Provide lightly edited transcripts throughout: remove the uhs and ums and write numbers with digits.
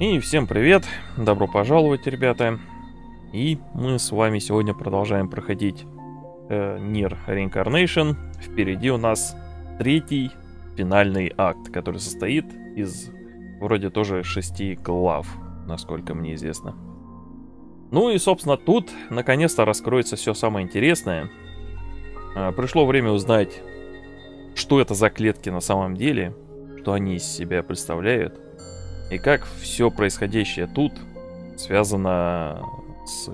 И всем привет, добро пожаловать, ребята. И мы с вами сегодня продолжаем проходить Нир Реинкарнейшн. Впереди у нас третий финальный акт, который состоит из вроде тоже 6 глав, насколько мне известно. Ну и, собственно, тут наконец-то раскроется все самое интересное. Пришло время узнать, что это за клетки на самом деле, что они из себя представляют, и как все происходящее тут связано с,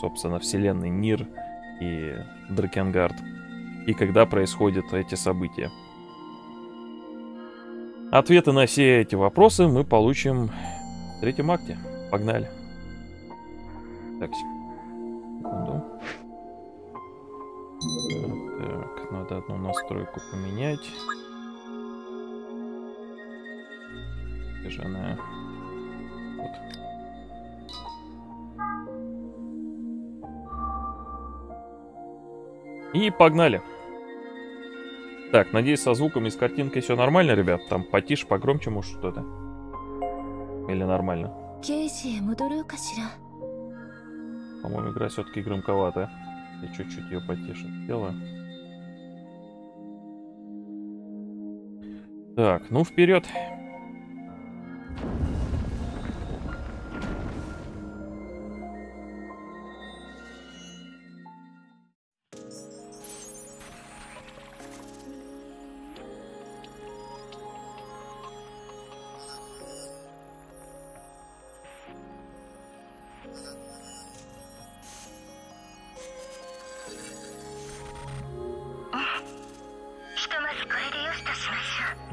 собственно, вселенной Нир и Дракенгард, и когда происходят эти события. Ответы на все эти вопросы мы получим в третьем акте. Погнали. Так, секунду. Так, надо одну настройку поменять. Где же она? Вот. И погнали. Так, надеюсь, со звуком и с картинкой все нормально, ребят? Там потише, погромче, может, что-то? Или нормально? По-моему, игра все-таки громковата. Я чуть-чуть ее потише сделаю. Так, ну вперед.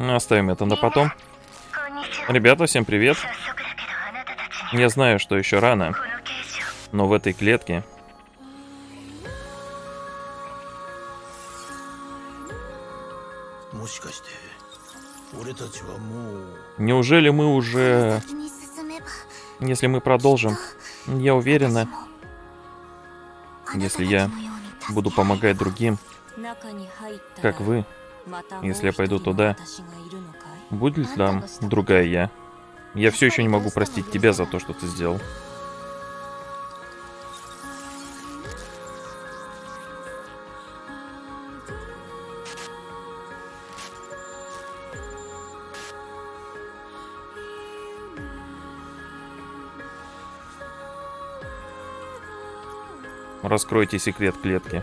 Оставим это на потом. Ребята, всем привет. Я знаю, что еще рано, но в этой клетке... Неужели мы уже... Если мы продолжим, я уверена, если я буду помогать другим, как вы, если я пойду туда, будет ли там другая я? Я все еще не могу простить тебя за то, что ты сделал. Раскройте секрет клетки.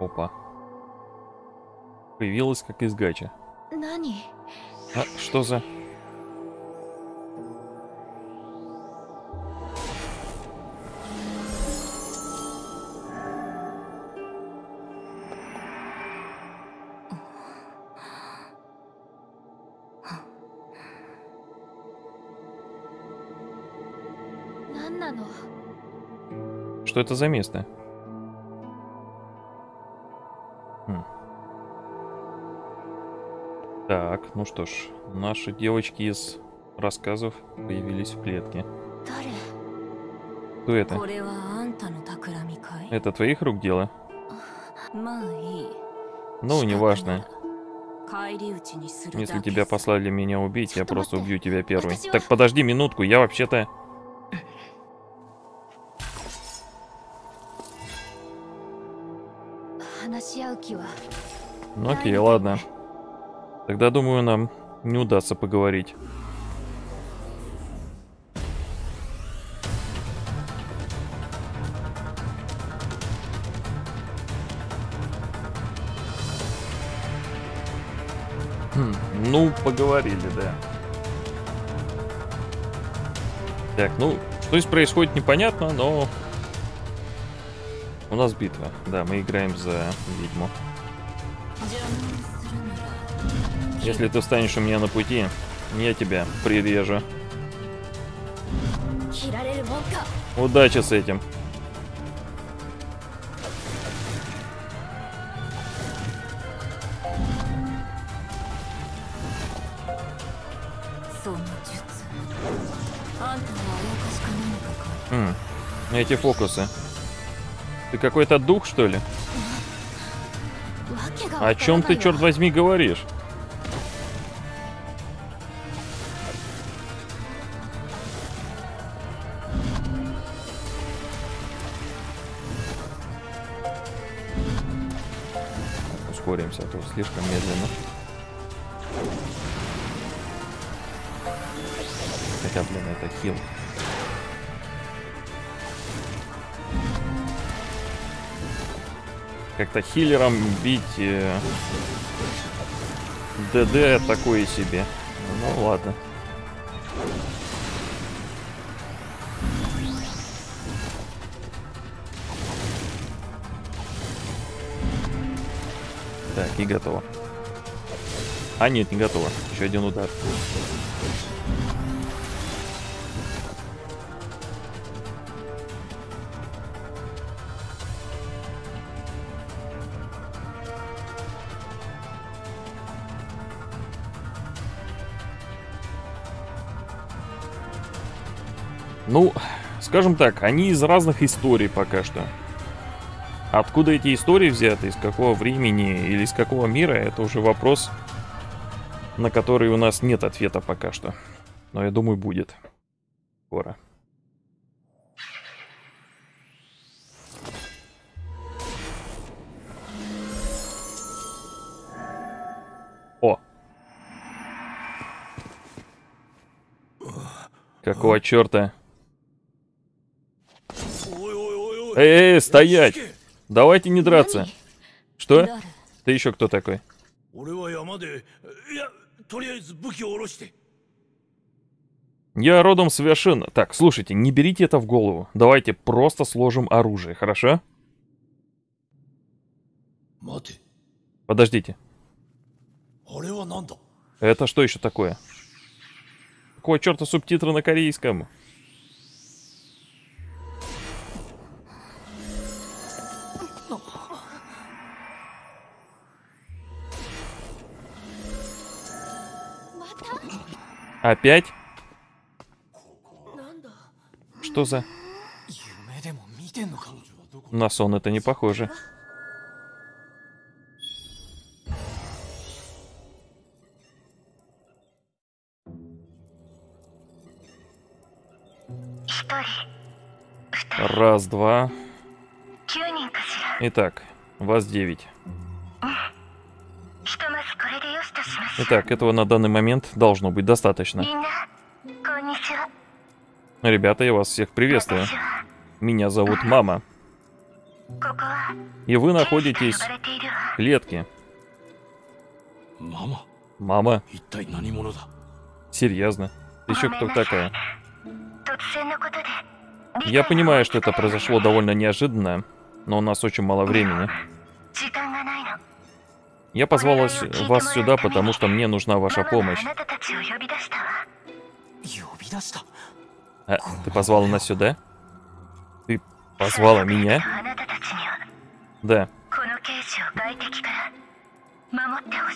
Опа. Появилась как из гача. А, что за... Что это за место? Так, ну что ж, наши девочки из рассказов появились в клетке. Кто это? Это твоих рук дело? Ну, неважно. Если тебя послали меня убить, я просто убью тебя первый. Так, подожди минутку, я вообще-то... Ну окей, ладно. Тогда, думаю, нам не удастся поговорить. Ну, поговорили, да. Так, ну, что здесь происходит, непонятно, но У нас битва. Да, мы играем за ведьму. Если ты встанешь у меня на пути, я тебя прирежу. Удачи с этим. Эти фокусы. Ты какой-то дух, что ли? О чем ты, черт возьми, говоришь? Ускоримся, а то слишком медленно. Хотя, блин, это хил. Как-то хилером бить ДД такое себе. Ну ладно. Так, и готово. А нет, не готово. Еще один удар. Ну, скажем так, они из разных историй пока что. Откуда эти истории взяты, из какого времени или из какого мира, это уже вопрос, на который у нас нет ответа пока что. Но я думаю, будет. Скоро. Какого черта? Эй, стоять! Давайте не драться. Что? Ты еще кто такой? Я родом с вершин. Так, слушайте, не берите это в голову. Давайте просто сложим оружие, хорошо? Подождите. Это что еще такое? Какого черта субтитры на корейском? Опять? Что за... На сон это не похоже. Раз, два. Итак, вас 9. Итак, этого на данный момент должно быть достаточно. Ребята, я вас всех приветствую. Меня зовут Мама. И вы находитесь в клетке. Мама? Серьезно? Еще кто такая? Я понимаю, что это произошло довольно неожиданно, но у нас очень мало времени. Я позвала вас сюда, потому что мне нужна ваша помощь. А, ты позвала нас сюда? Ты позвала меня? Да.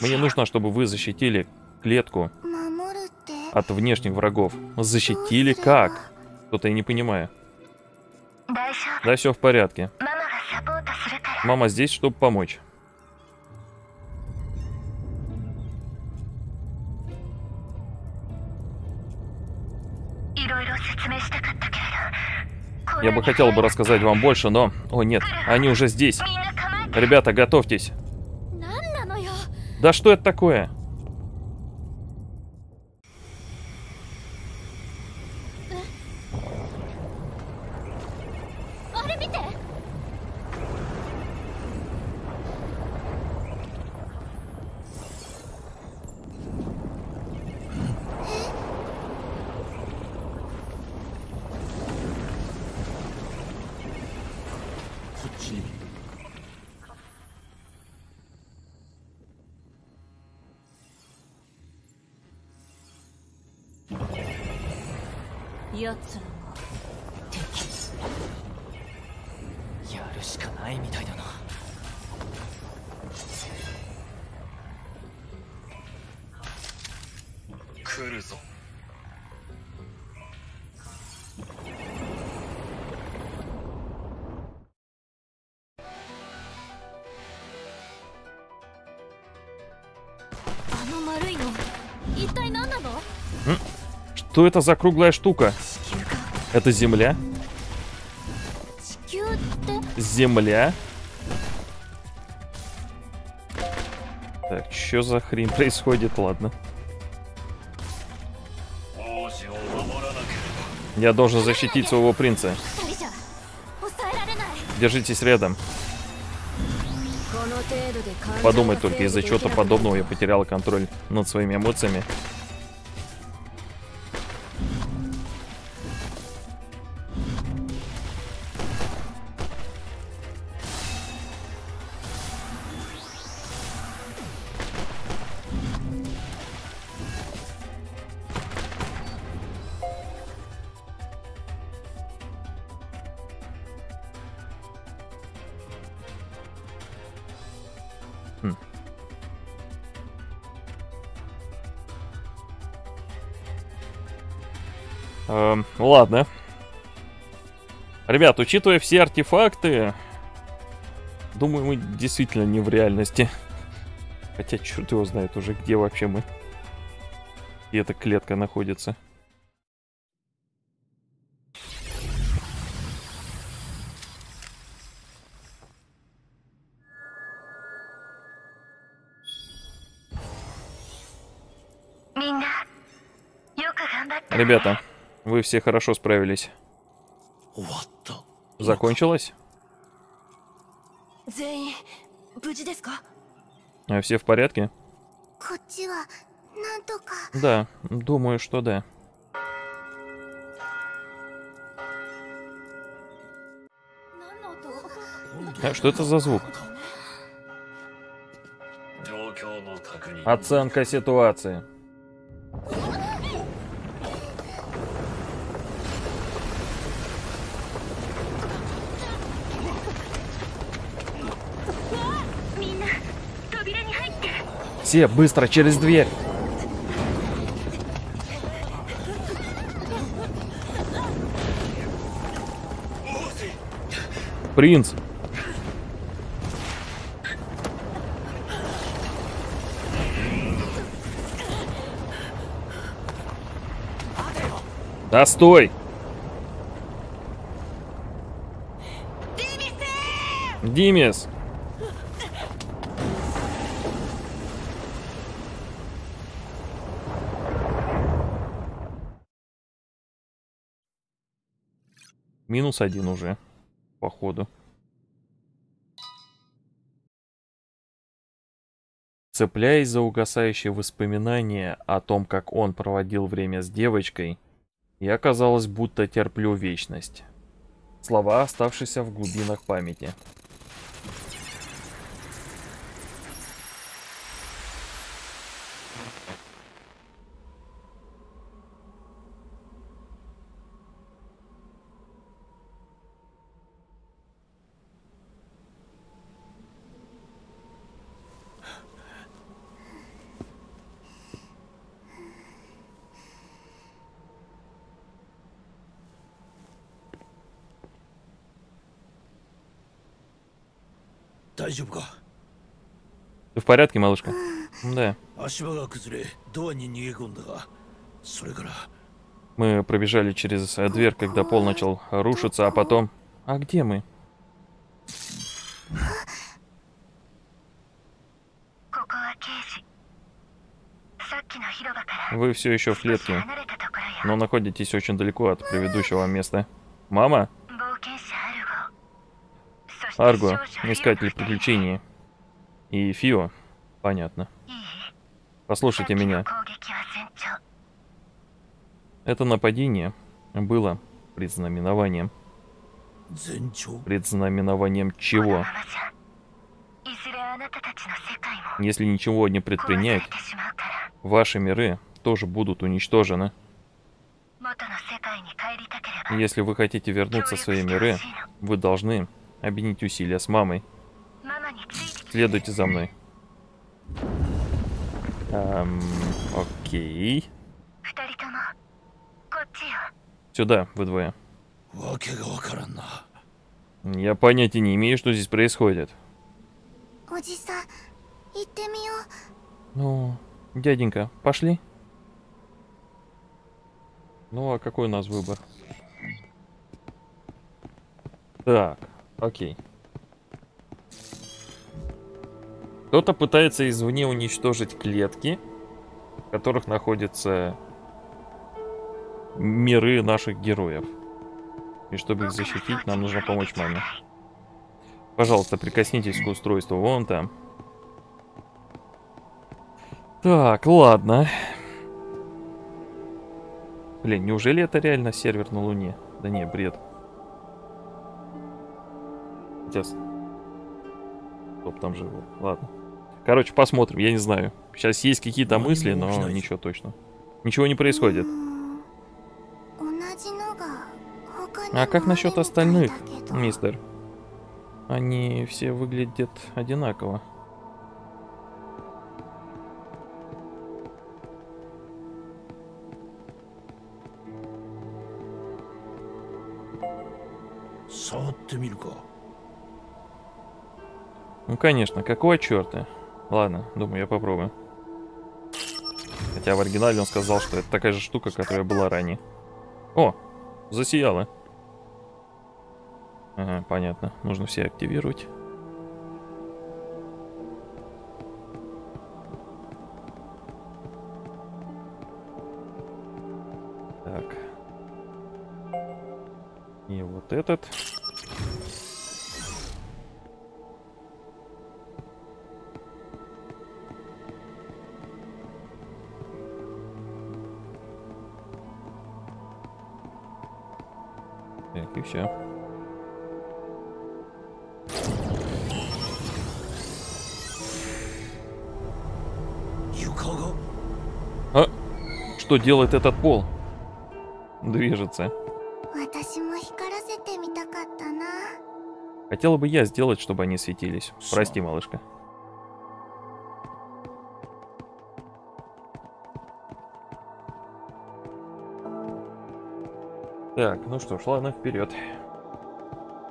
Мне нужно, чтобы вы защитили клетку от внешних врагов. Защитили как? Что-то я не понимаю. Да, все в порядке. Мама здесь, чтобы помочь. Я бы хотел бы рассказать вам больше, но... О, нет, они уже здесь. Ребята, готовьтесь. Да что это такое? Суки. Я Что это за круглая штука? Это земля? Земля? Так, что за хрень происходит? Ладно. Я должен защитить своего принца. Держитесь рядом. Подумай только, из-за чего-то подобного я потерял контроль над своими эмоциями. Ладно. Ребят, учитывая все артефакты, думаю, мы действительно не в реальности. Хотя, черт его знает уже, где вообще мы. И эта клетка находится. Ребята, вы все хорошо справились. Закончилось? Все в порядке? Да, думаю, что да. А что это за звук? Оценка ситуации. Все, быстро, через дверь. Принц. Да стой! Димис! Минус один уже, походу. Цепляясь за угасающие воспоминания о том, как он проводил время с девочкой, я, казалось, будто терплю вечность. Слова, оставшиеся в глубинах памяти. Ты в порядке, малышка? Да. Мы пробежали через дверь, когда пол начал рушиться, а потом... А где мы? Вы все еще в клетке, но находитесь очень далеко от предыдущего места. Мама? Аргу, искатель приключений. И Фио. Понятно. Послушайте меня. Это нападение было предзнаменованием. Предзнаменованием чего? Если ничего не предпринять, ваши миры тоже будут уничтожены. Если вы хотите вернуться в свои миры, вы должны объединить усилия с мамой. Следуйте за мной. Окей. Сюда, вы двое. Я понятия не имею, что здесь происходит. Ну, дяденька, пошли. Ну, а какой у нас выбор? Так, окей. Кто-то пытается извне уничтожить клетки, в которых находятся миры наших героев. И чтобы их защитить, нам нужно помочь маме. Пожалуйста, прикоснитесь к устройству вон там. Так, ладно. Блин, неужели это реально сервер на Луне? Да не, бред. Сейчас. Стоп, там же. Ладно. Короче, посмотрим, я не знаю. Сейчас есть какие-то мысли, но ничего точно. Ничего не происходит. А как насчет остальных, мистер? Они все выглядят одинаково. Ну конечно, какого черта? Ладно, думаю, я попробую. Хотя в оригинале он сказал, что это такая же штука, которая была ранее. О, засияло. Ага, понятно. Нужно все активировать. Так. И вот этот. Так, и все. А? Что делает этот пол? Движется. Хотела бы я сделать, чтобы они светились. Прости, малышка. Так, ну что ж, ладно, вперед.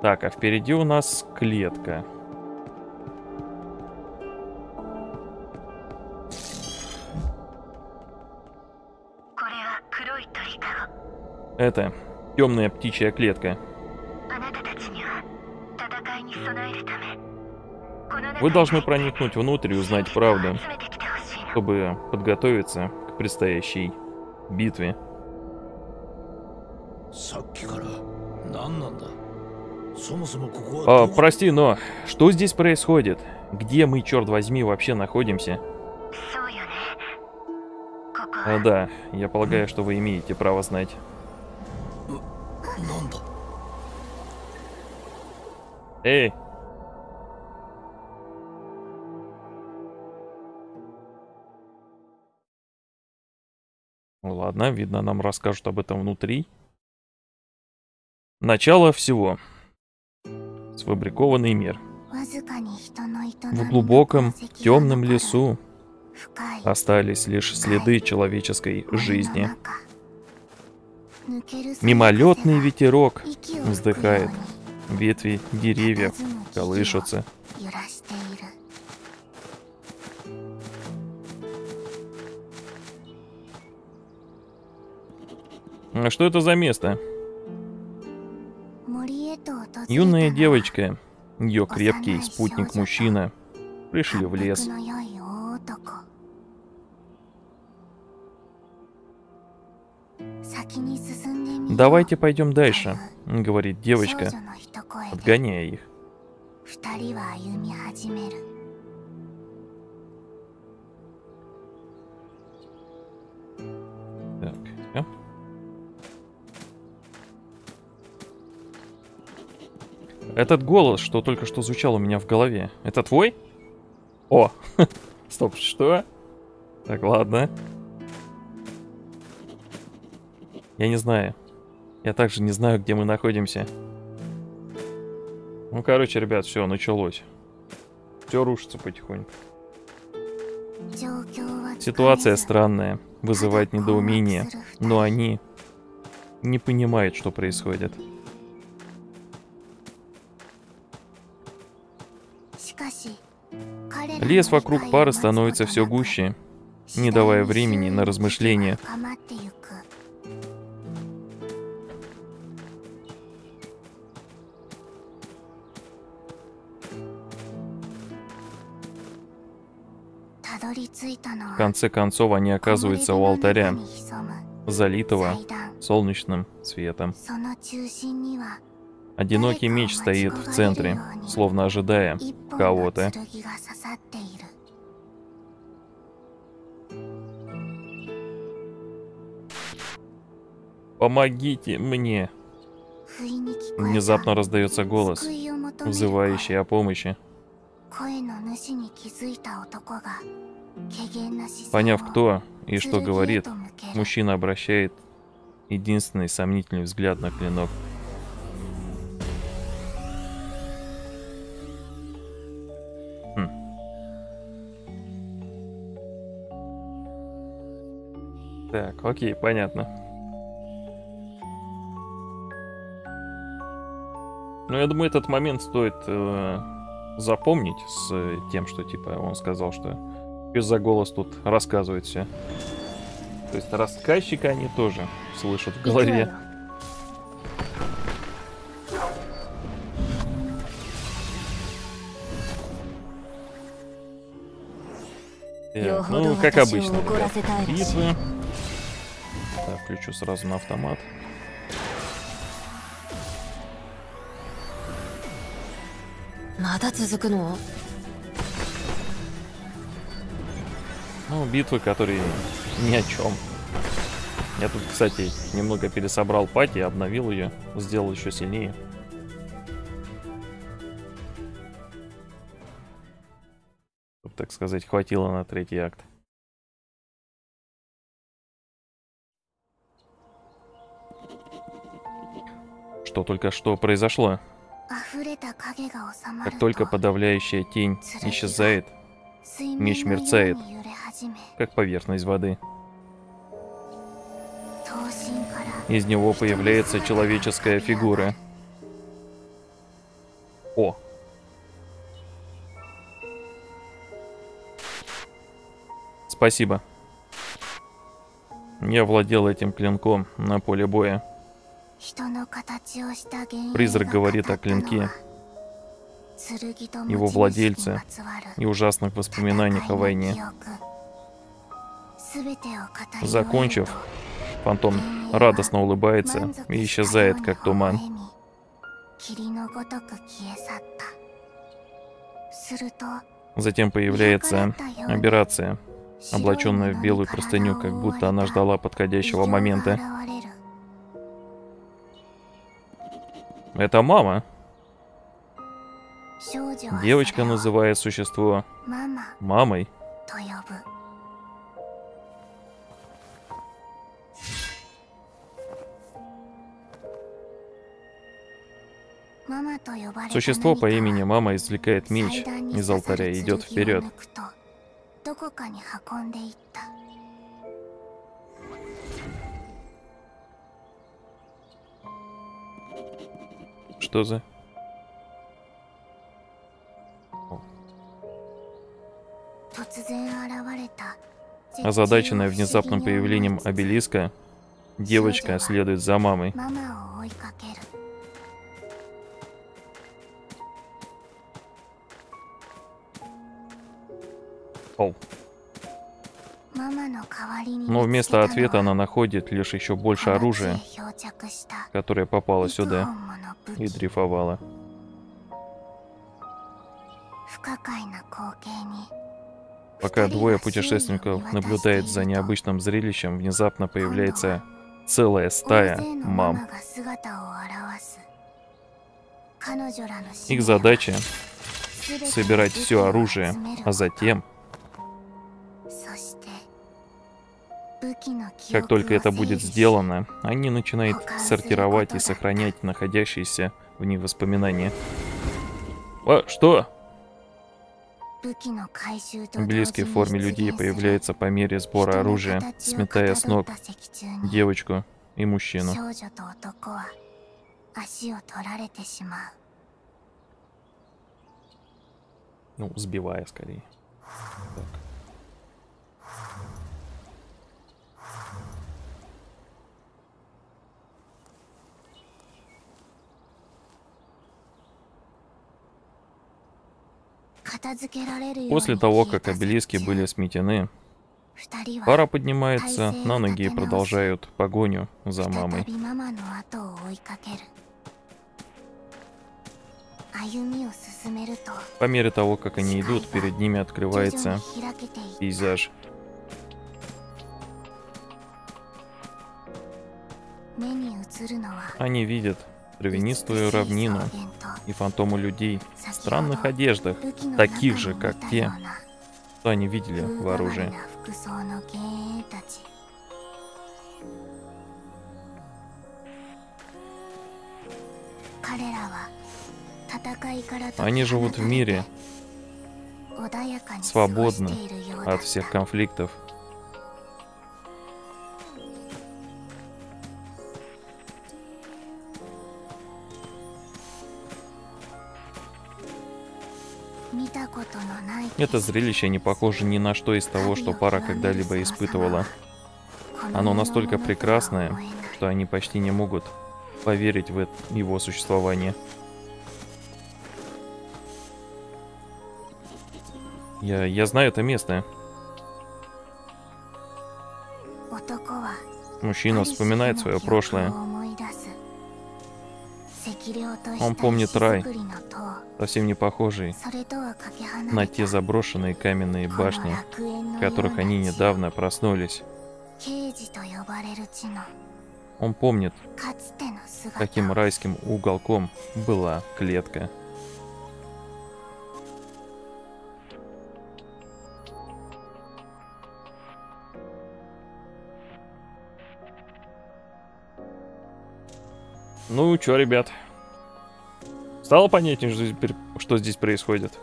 Так, а впереди у нас клетка. Это темная птичья клетка. Вы должны проникнуть внутрь и узнать правду, чтобы подготовиться к предстоящей битве. Прости, но что здесь происходит? Где мы, черт возьми, вообще находимся? Да, я полагаю, что вы имеете право знать. Эй! Ладно, видно, нам расскажут об этом внутри. Начало всего. Сфабрикованный мир. В глубоком темном лесу остались лишь следы человеческой жизни. Мимолетный ветерок вздыхает. Ветви деревьев колышутся. А что это за место? Юная девочка, ее крепкий спутник-мужчина, пришли в лес. Давайте пойдем дальше, говорит девочка, отгоняя их. Так. Этот голос, что только что звучал у меня в голове, это твой? О, стоп, что? Так, ладно. Я не знаю. Я также не знаю, где мы находимся. Ну, короче, ребят, все, началось. Все рушится потихоньку. Ситуация странная, вызывает недоумение, но они не понимают, что происходит. Лес вокруг пары становится все гуще, не давая времени на размышления. В конце концов, они оказываются у алтаря, залитого солнечным светом. Одинокий меч стоит в центре, словно ожидая кого-то. «Помогите мне!» Внезапно раздается голос, взывающий о помощи. Поняв, кто и что говорит, мужчина обращает единственный сомнительный взгляд на клинок. Так, окей, понятно. Ну, я думаю, этот момент стоит запомнить с тем, что, типа, он сказал, что за голос тут рассказывает все. То есть рассказчика они тоже слышат в голове. Так, ну, как обычно, битвы. Да, включу сразу на автомат. Ну, битвы, которые ни о чем. Я тут, кстати, немного пересобрал пати, обновил ее, сделал еще сильнее. Чтобы, так сказать, хватило на третий акт. Что только что произошло? Как только подавляющая тень исчезает, меч мерцает, как поверхность воды. Из него появляется человеческая фигура. О! Спасибо. Я владел этим клинком на поле боя. Призрак говорит о клинке, его владельце и ужасных воспоминаниях о войне. Закончив, фантом радостно улыбается и исчезает, как туман. Затем появляется аберрация, облаченная в белую простыню, как будто она ждала подходящего момента. Это мама. Девочка называет существо мамой. Существо по имени Мама извлекает меч из алтаря и идет вперед. Что за... Озадаченная внезапным появлением обелиска, девочка следует за мамой. О. Но вместо ответа она находит лишь еще больше оружия, которое попало сюда и дрейфовало. Пока двое путешественников наблюдают за необычным зрелищем, внезапно появляется целая стая мам. Их задача — собирать все оружие, а затем, как только это будет сделано, они начинают сортировать и сохранять находящиеся в них воспоминания. А, что? Близкие в форме людей появляются по мере сбора оружия, сметая с ног девочку и мужчину. Ну, сбивая скорее. Так. После того, как обелиски были сметены, пара поднимается на ноги и продолжают погоню за мамой. По мере того, как они идут, перед ними открывается пейзаж. Они видят травянистую равнину и фантомы людей в странных одеждах, таких же, как те, что они видели в оружии. Они живут в мире, свободны от всех конфликтов. Это зрелище не похоже ни на что из того, что пара когда-либо испытывала. Оно настолько прекрасное, что они почти не могут поверить в его существование. Я знаю это место. Мужчина вспоминает свое прошлое. Он помнит рай, совсем не похожий на те заброшенные каменные башни, в которых они недавно проснулись. Он помнит, каким райским уголком была клетка. Ну, чё, ребят? Стало понятнее, что здесь происходит?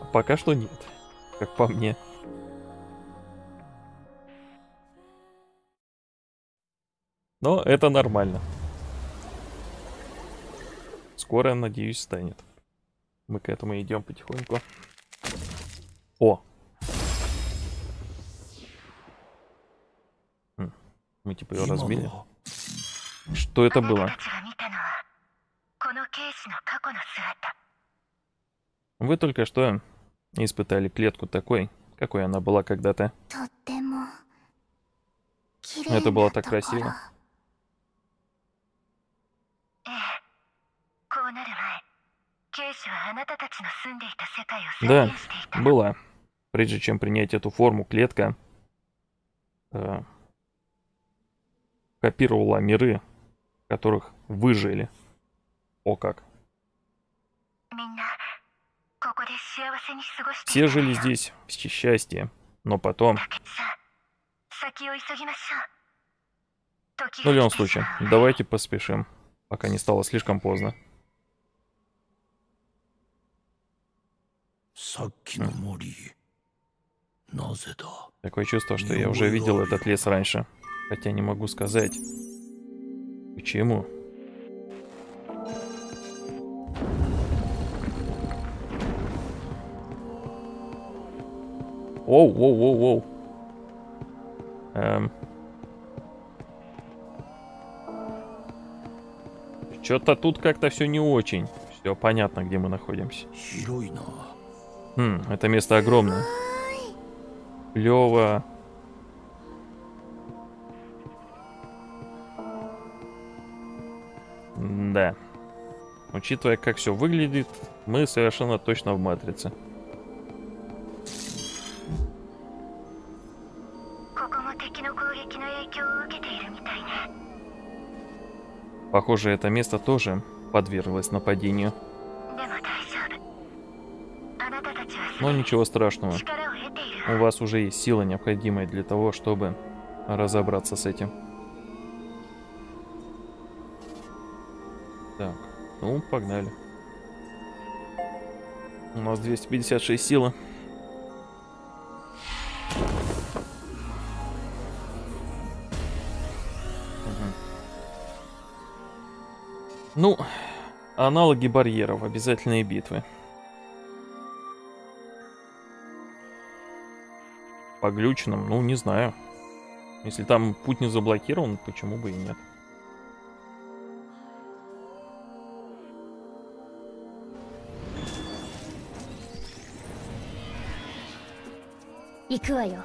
А пока что нет, как по мне. Но это нормально. Скоро, надеюсь, станет. Мы к этому идем потихоньку. О! Мы типа ее разбили. Что это было? Вы только что испытали клетку такой, какой она была когда-то. Это было так красиво. Да, было. Прежде чем принять эту форму, клетка копировала миры, в которых вы жили. О как. Все жили здесь в счастье, но потом... В любом случае, давайте поспешим, пока не стало слишком поздно. Такое чувство, что я уже видел этот лес раньше, хотя не могу сказать, почему. Оу-оу-оу-оу. Что-то тут как-то все не очень. Все понятно, где мы находимся. Это место огромное. Клево. Да. Учитывая, как все выглядит, мы совершенно точно в матрице. Похоже, это место тоже подверглось нападению. Но ничего страшного. У вас уже есть сила, необходимая для того, чтобы разобраться с этим. Так, ну, погнали. У нас 256 силы. Ну, аналоги барьеров, обязательные битвы. По глючинам, ну, не знаю. Если там путь не заблокирован, почему бы и нет. Икаю.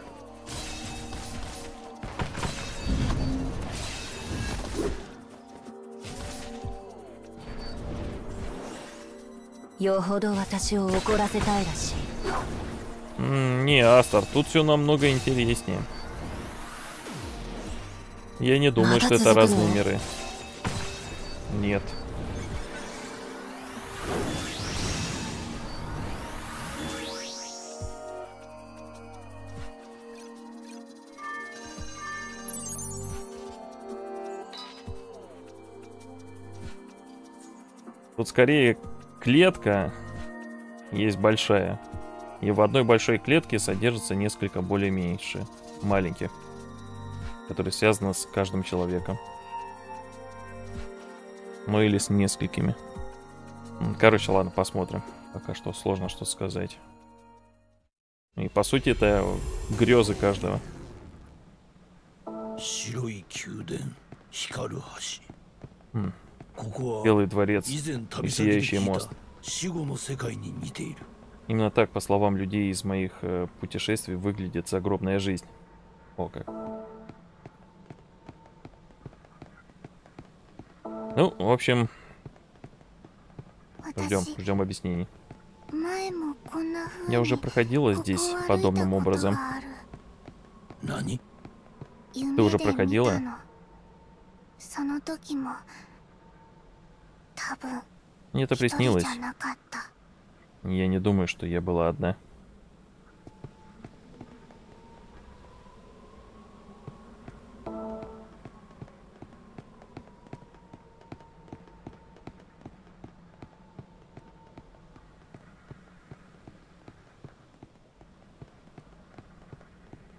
Не, Астар, тут все намного интереснее. Я не думаю, что это разные миры. Нет. Тут скорее клетка есть большая. И в одной большой клетке содержится несколько более меньших, маленьких, которые связаны с каждым человеком. Ну или с несколькими. Короче, ладно, посмотрим. Пока что сложно что-то сказать. И по сути это грезы каждого. Белый дворец и сияющий мост. Именно так, по словам людей из моих путешествий, выглядит загробная жизнь. О как. Ну, в общем, ждем объяснений. Я уже проходила здесь подобным образом. Ты уже проходила? Мне это приснилось. Я не думаю, что я была одна.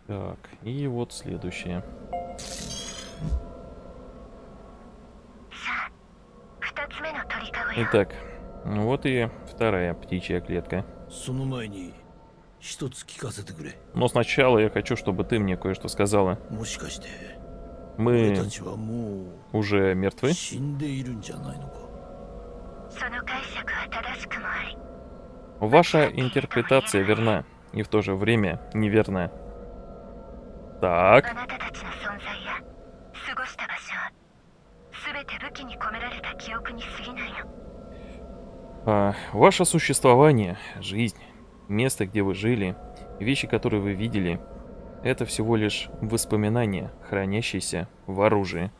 Так, и вот следующее. Итак, вот и вторая птичья клетка. Но сначала я хочу, чтобы ты мне кое-что сказала. Мы уже мертвы? Ваша интерпретация верна и в то же время неверна. Так. Ваше существование, жизнь, место, где вы жили, вещи, которые вы видели, это всего лишь воспоминания, хранящиеся в оружии.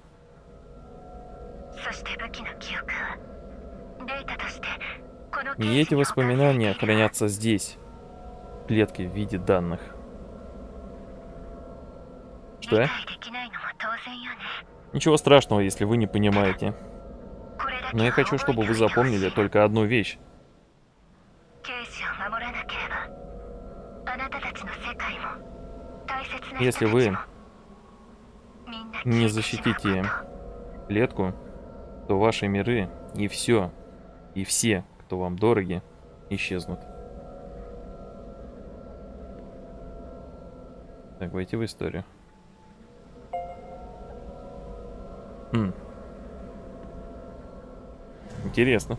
И эти воспоминания хранятся здесь, в клетке в виде данных. Что? Ничего страшного, если вы не понимаете. Но я хочу, чтобы вы запомнили только одну вещь. Если вы не защитите клетку, то ваши миры и все, и все, кто вам дороги, исчезнут. Так, войти в историю. Интересно.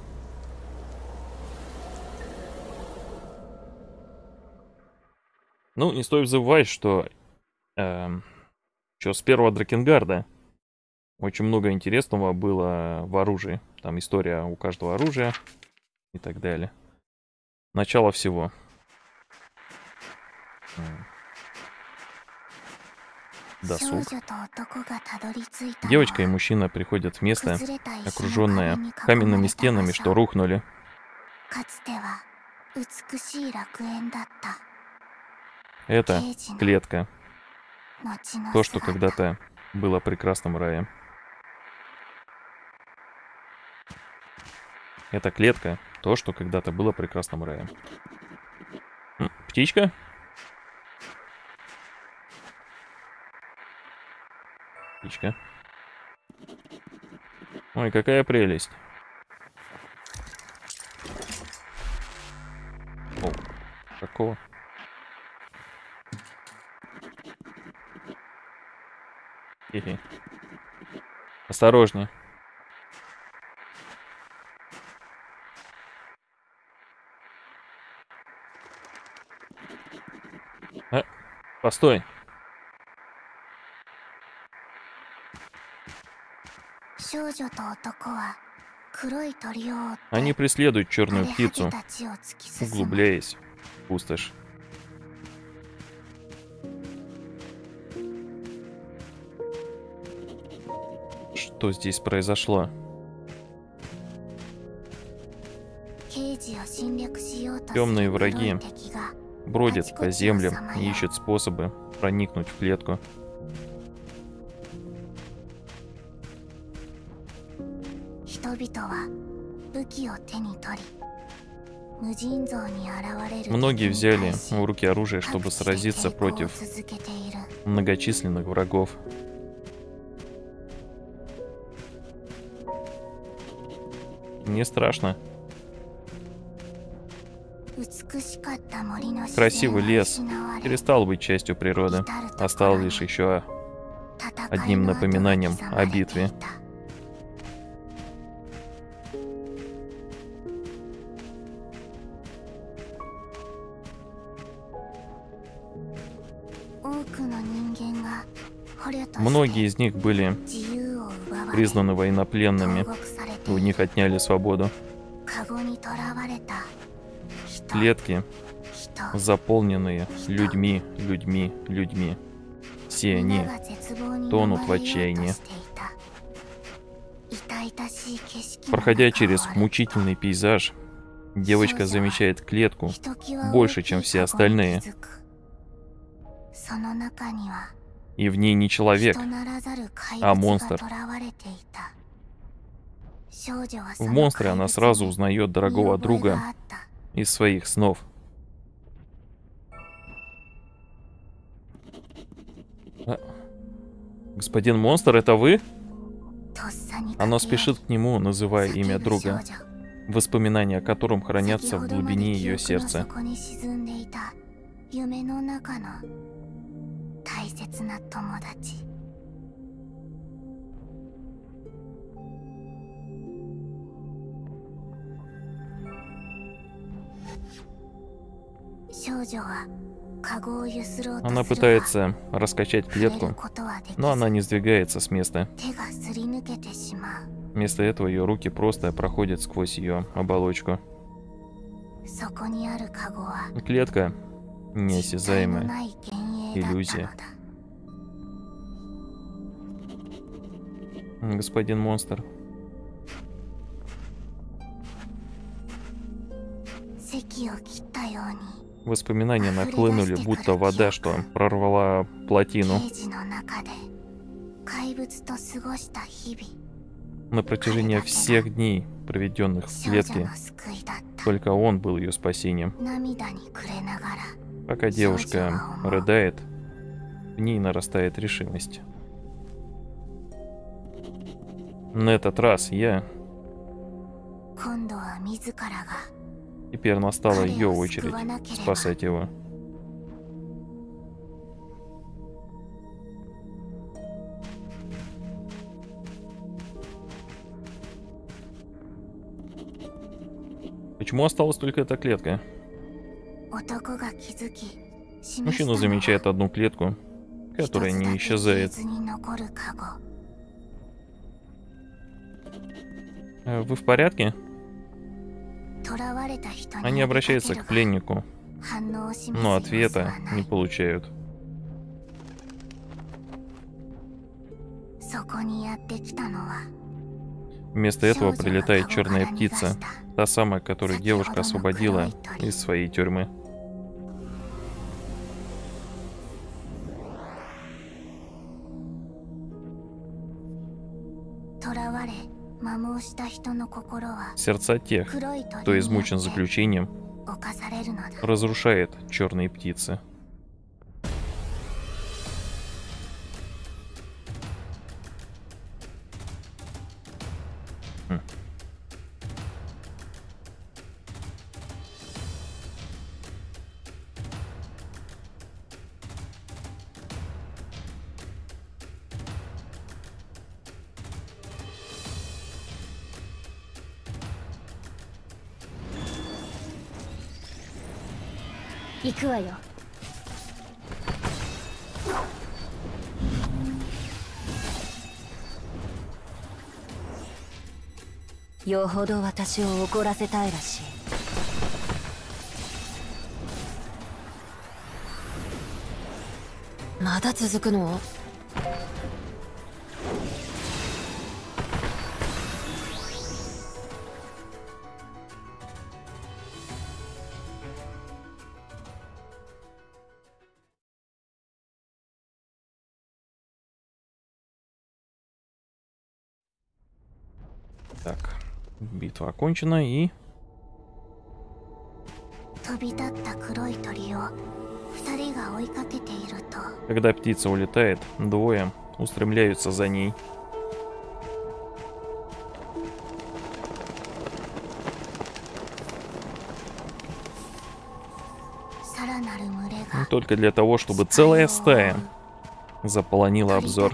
Ну, не стоит забывать, что еще с первого Дракенгарда очень много интересного было в оружии. Там история у каждого оружия и так далее. Начало всего. досуг. Девочка и мужчина приходят в место, окруженное каменными стенами, что рухнули. Это клетка. То, что когда-то было прекрасным раем. Это клетка. То, что когда-то было прекрасным раем. Птичка? Птичка. Ой, какая прелесть. О, какого? Хе-хе. Осторожнее. Постой. Они преследуют черную птицу, углубляясь в пустошь. Что здесь произошло? Темные враги бродят по землям и ищут способы проникнуть в клетку. Многие взяли в руки оружие, чтобы сразиться против многочисленных врагов. Мне страшно. Красивый лес перестал быть частью природы, а стал лишь еще одним напоминанием о битве. Многие из них были признаны военнопленными, и у них отняли свободу. Клетки, заполненные людьми, людьми. Все они тонут в отчаянии. Проходя через мучительный пейзаж, девочка замечает клетку больше, чем все остальные. И в ней не человек, а монстр. В монстре она сразу узнает дорогого друга из своих снов. А? Господин монстр, это вы? Она спешит к нему, называя имя друга, воспоминания о котором хранятся в глубине ее сердца. Она пытается раскачать клетку, но она не сдвигается с места. Вместо этого ее руки просто проходят сквозь ее оболочку. Клетка — неосязаемая иллюзия. Господин монстр. Воспоминания нахлынули, будто вода, что прорвала плотину. На протяжении всех дней, проведенных в клетке, только он был ее спасением. Пока девушка рыдает, в ней нарастает решимость. На этот раз я... Теперь настала ее очередь спасать его. Почему осталась только эта клетка? Мужчина замечает одну клетку, которая не исчезает. Вы в порядке? Они обращаются к пленнику, но ответа не получают. Вместо этого прилетает черная птица, та самая, которую девушка освободила из своей тюрьмы. Сердца тех, кто измучен заключением, разрушает черные птицы. Битва окончена и... Когда птица улетает, двое устремляются за ней. Но только для того, чтобы целая стая заполонила обзор.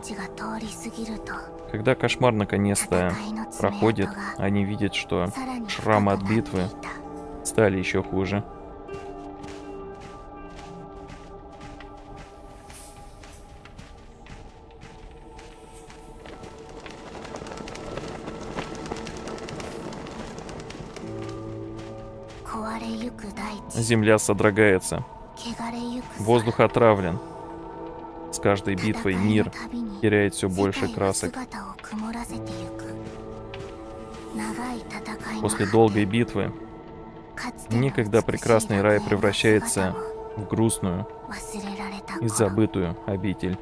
Когда кошмар наконец-то проходит, они видят, что шрамы от битвы стали еще хуже. Земля содрогается. Воздух отравлен. С каждой битвой мир теряет все больше красок. После долгой битвы некогда прекрасный рай превращается в грустную и забытую обитель.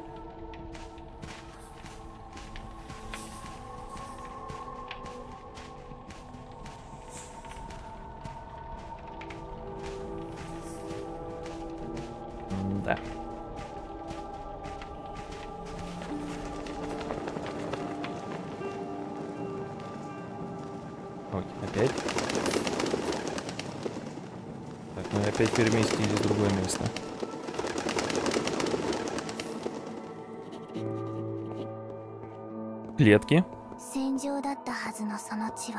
Клетки.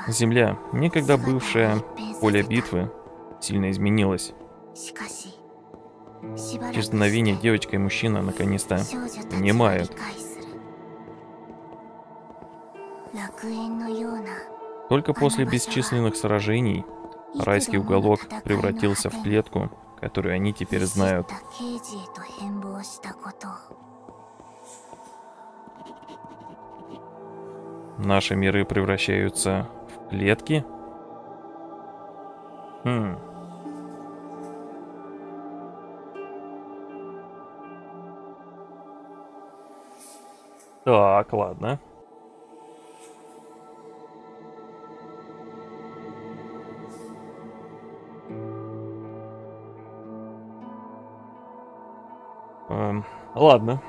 Земля, некогда бывшая поле битвы, сильно изменилась. Через мгновение девочка и мужчина наконец-то понимают. Только после бесчисленных сражений райский уголок превратился в клетку, которую они теперь знают. Наши миры превращаются в клетки? Так, ладно. Ладно.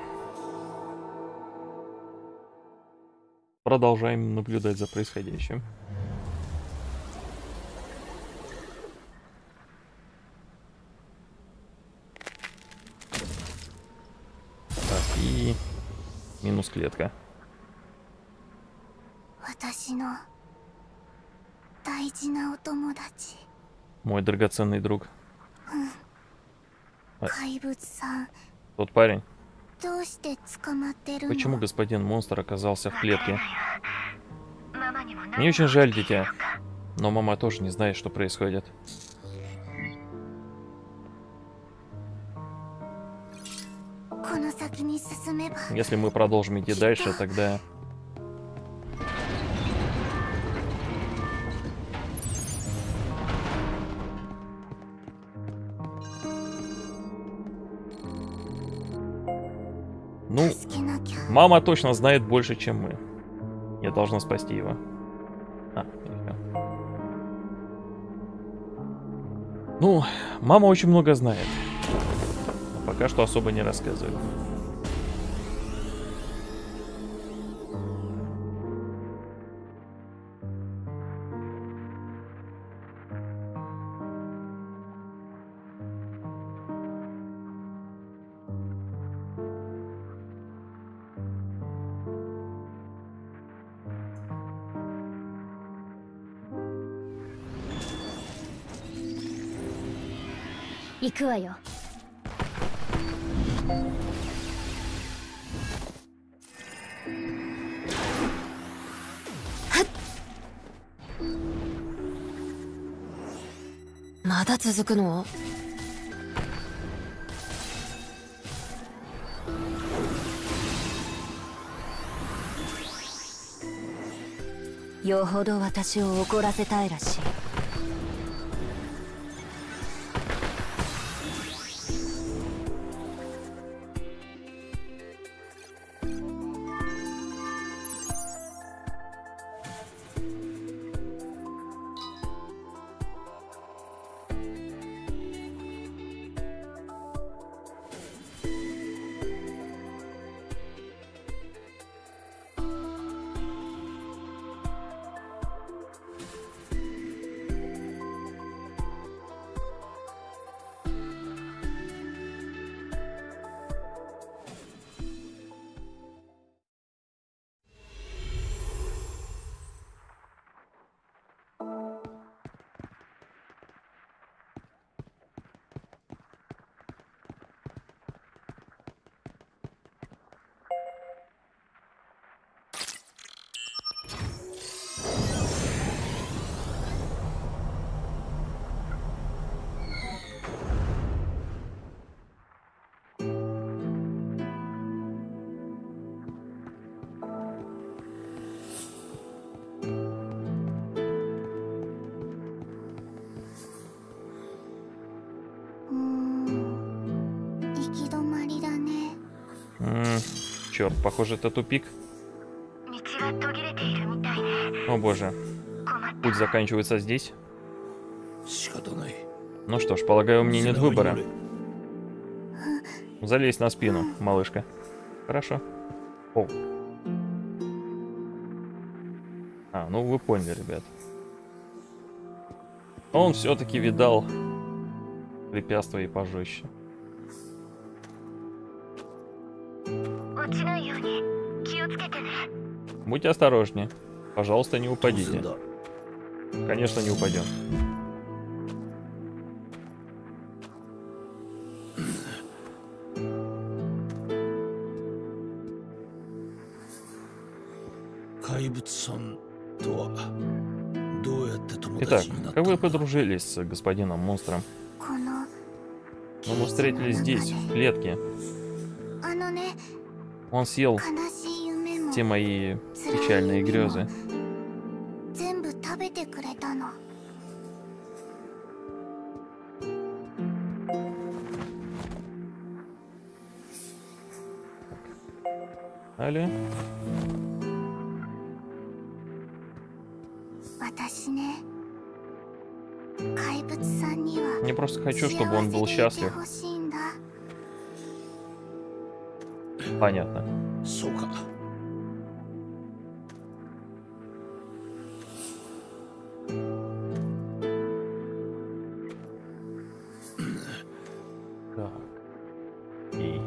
Продолжаем наблюдать за происходящим. Так, и... минус клетка. Мой драгоценный друг. А. Тот парень. Почему господин монстр оказался в клетке? Мне очень жаль, дитя. Но мама тоже не знает, что происходит. Если мы продолжим идти дальше, тогда Ну, мама точно знает больше, чем мы. Я должна спасти его. Ну, мама очень много знает. Но пока что особо не рассказывает.よほど私を怒らせたいらしい。 Черт, похоже, это тупик. О боже. Путь заканчивается здесь. Ну что ж, полагаю, мне нет выбора. Залезь на спину, малышка. Хорошо. О. А, ну вы поняли, ребят. Он все-таки видал препятствия и пожестче. Будьте осторожнее. Пожалуйста, не упадите. Конечно, не упадем. Итак, как вы подружились с господином монстром? Но мы встретились здесь, в клетке. Он съел все мои печальные грезы. Далее. Я просто хочу, чтобы он был счастлив. Понятно. Сука. Так. И...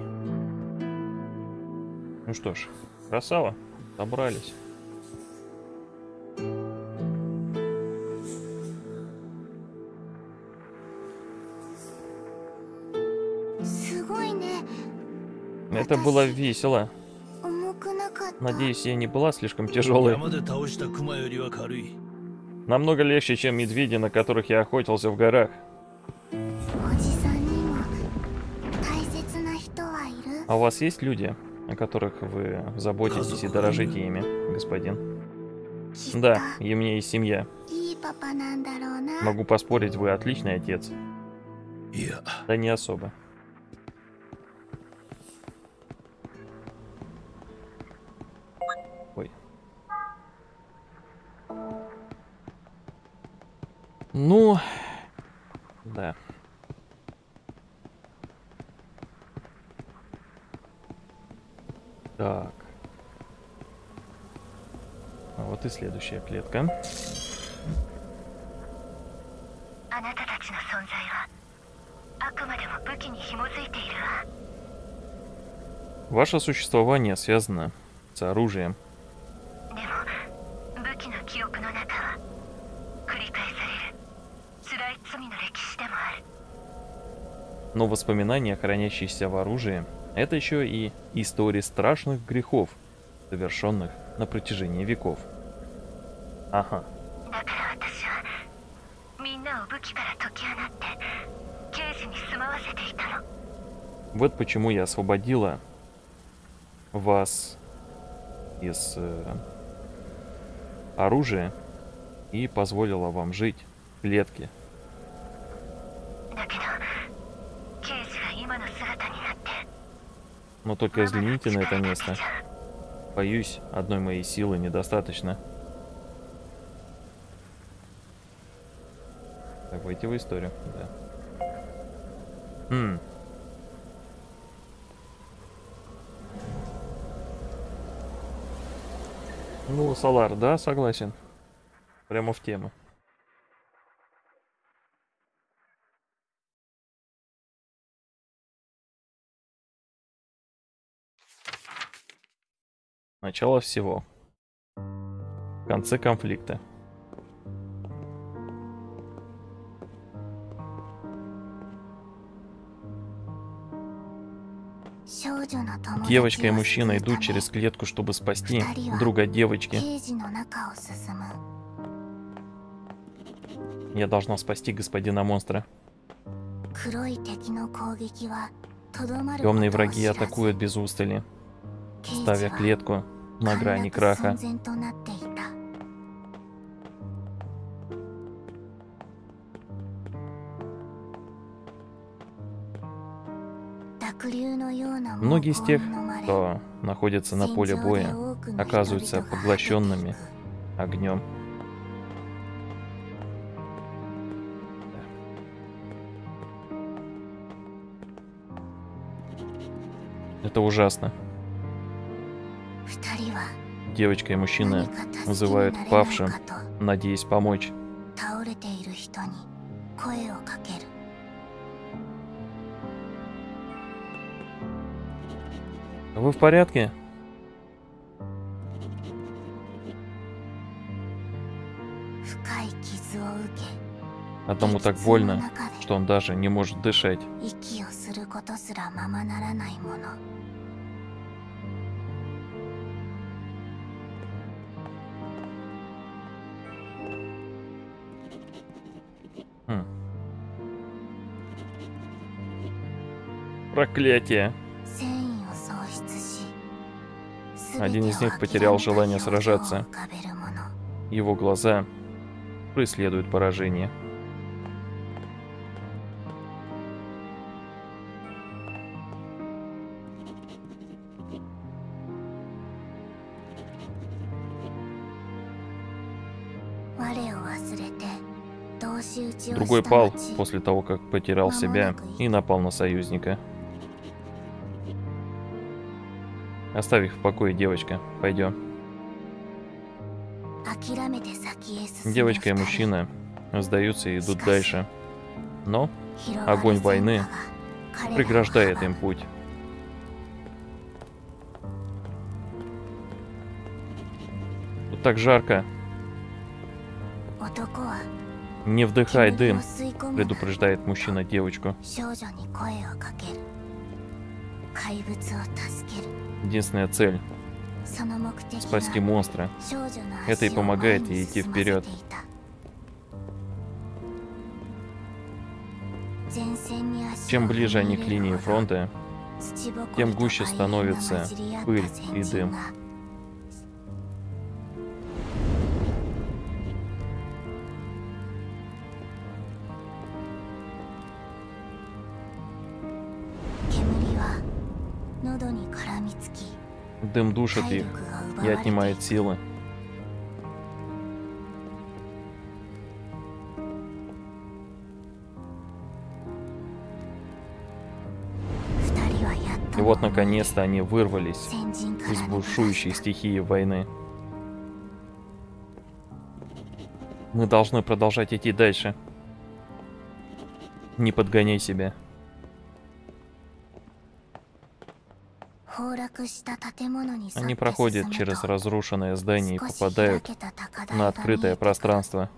Ну что ж, красава, добрались. Это было весело. Надеюсь, я не была слишком тяжелой. Намного легче, чем медведи, на которых я охотился в горах. А у вас есть люди, о которых вы заботитесь и дорожите ими, господин? Да, и мне, и семья. Могу поспорить, вы отличный отец. Да не особо. Ну, да. Так. А вот и следующая клетка. Ваше существование связано с оружием. Но воспоминания, хранящиеся в оружии, это еще и истории страшных грехов, совершенных на протяжении веков. Ага. Вот почему я освободила вас из оружия и позволила вам жить в клетке. Но только взгляните на это место. Боюсь, одной моей силы недостаточно. Так, войти в историю, да. Ну, Солар, да, согласен. Прямо в тему. Начало всего. В конце конфликта. Девочка и мужчина идут через клетку, чтобы спасти друга девочки. Я должна спасти господина монстра. Темные враги атакуют без устали, ставя клетку на грани краха. Многие из тех, кто находится на поле боя, оказываются поглощенными огнем. Это ужасно. Девочка и мужчина вызывают к павшим, надеясь помочь. Вы в порядке? Одному так больно, что он даже не может дышать. Проклятие. Один из них потерял желание сражаться. Его глаза преследуют поражение. Другой пал после того, как потерял себя и напал на союзника. Оставь их в покое, девочка. Пойдем. Девочка и мужчина сдаются и идут дальше. Но огонь войны преграждает им путь. Тут так жарко. Не вдыхай дым, предупреждает мужчина девочку. Единственная цель — спасти монстра. Это и помогает ей идти вперед. Чем ближе они к линии фронта, тем гуще становится пыль и дым. Дым душит их и отнимает силы. И вот наконец-то они вырвались из бушующей стихии войны. Мы должны продолжать идти дальше. Не подгоняй себя. Они проходят через разрушенное здание и попадают на открытое пространство.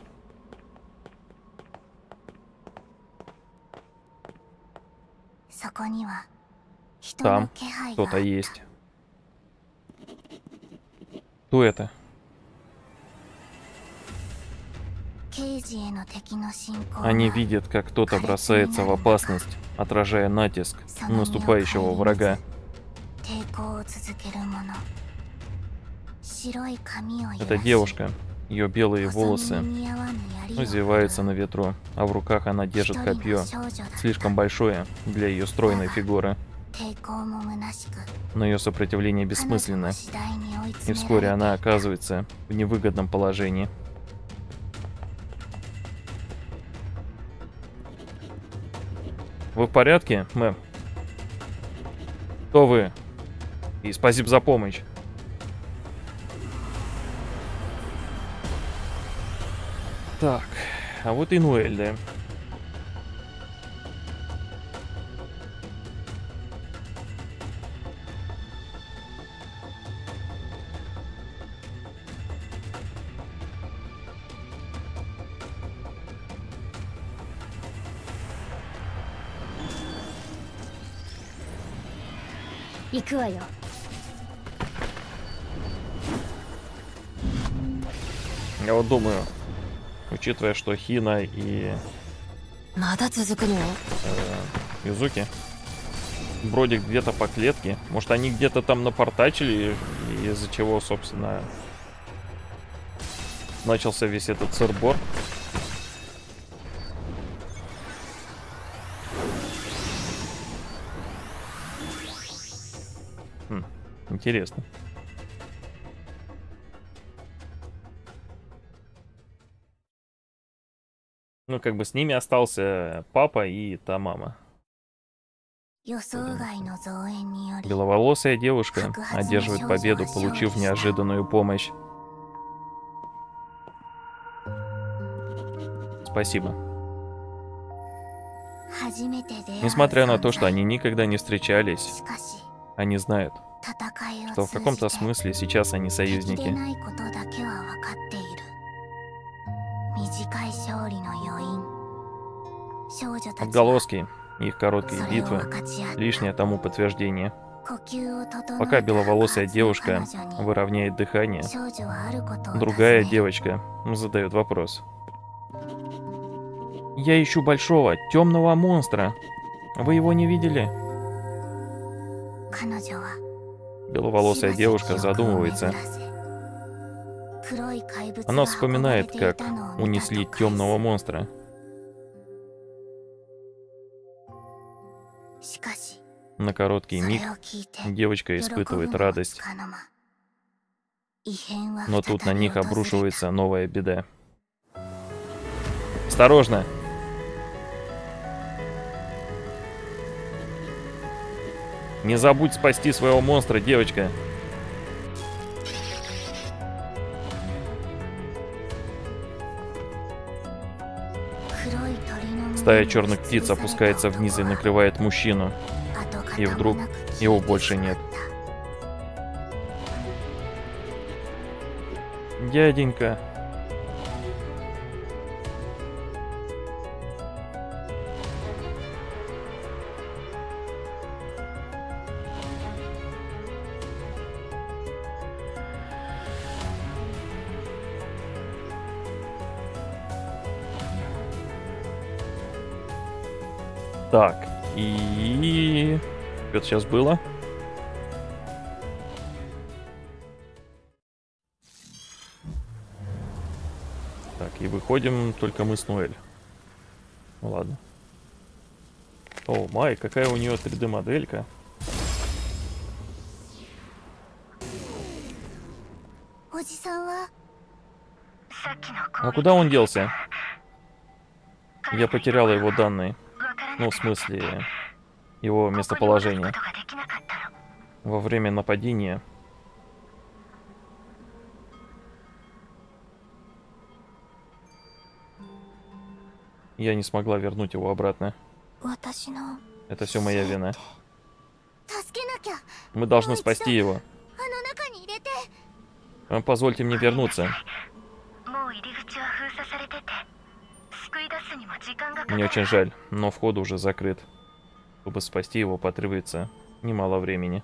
Там кто-то есть. Кто это? Они видят, как кто-то бросается в опасность, отражая натиск наступающего врага. Это девушка. Ее белые волосы развиваются на ветру, а в руках она держит копье, слишком большое для ее стройной фигуры. Но ее сопротивление бессмысленно, и вскоре она оказывается в невыгодном положении. Вы в порядке, мэм? Кто вы? И спасибо за помощь. Так, а вот и Нуэльда. Я вот думаю, учитывая, что Хина и Юзуки бродят где-то по клетке, может, они где-то там напортачили, из-за чего, собственно, начался весь этот сыр-бор. Интересно. Ну, как бы с ними остался папа и та мама. Беловолосая девушка одерживает победу, получив неожиданную помощь. Спасибо. Несмотря на то, что они никогда не встречались, они знают, что в каком-то смысле сейчас они союзники. Отголоски их короткие битвы — лишнее тому подтверждение. Пока беловолосая девушка выровняет дыхание, другая девочка задает вопрос. «Я ищу большого, темного монстра. Вы его не видели?» Беловолосая девушка задумывается. Она вспоминает, как унесли темного монстра. На короткий миг девочка испытывает радость. Но тут на них обрушивается новая беда. Осторожно! Не забудь спасти своего монстра, девочка. Стая черных птиц опускается вниз и накрывает мужчину. И вдруг его больше нет. Дяденька. Так, и... Это сейчас было? Так, и выходим только мы с Ноэль. Ну ладно. О, май, какая у нее 3D-моделька. А куда он делся? Я потеряла его данные. Ну, в смысле, его местоположение. во время нападения. Я не смогла вернуть его обратно. Это все моя вина. Мы должны спасти его. Позвольте мне вернуться. Мне очень жаль, но вход уже закрыт. Чтобы спасти его, потребуется немало времени.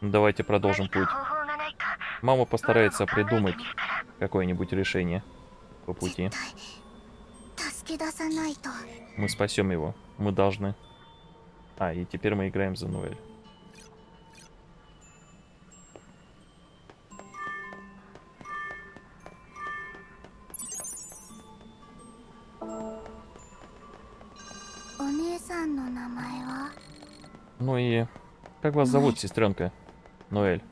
Давайте продолжим путь. Мама постарается придумать какое-нибудь решение по пути. Мы спасем его. Мы должны. А, и теперь мы играем за Ноэль. Ну и как вас зовут, сестренка? Ноэль.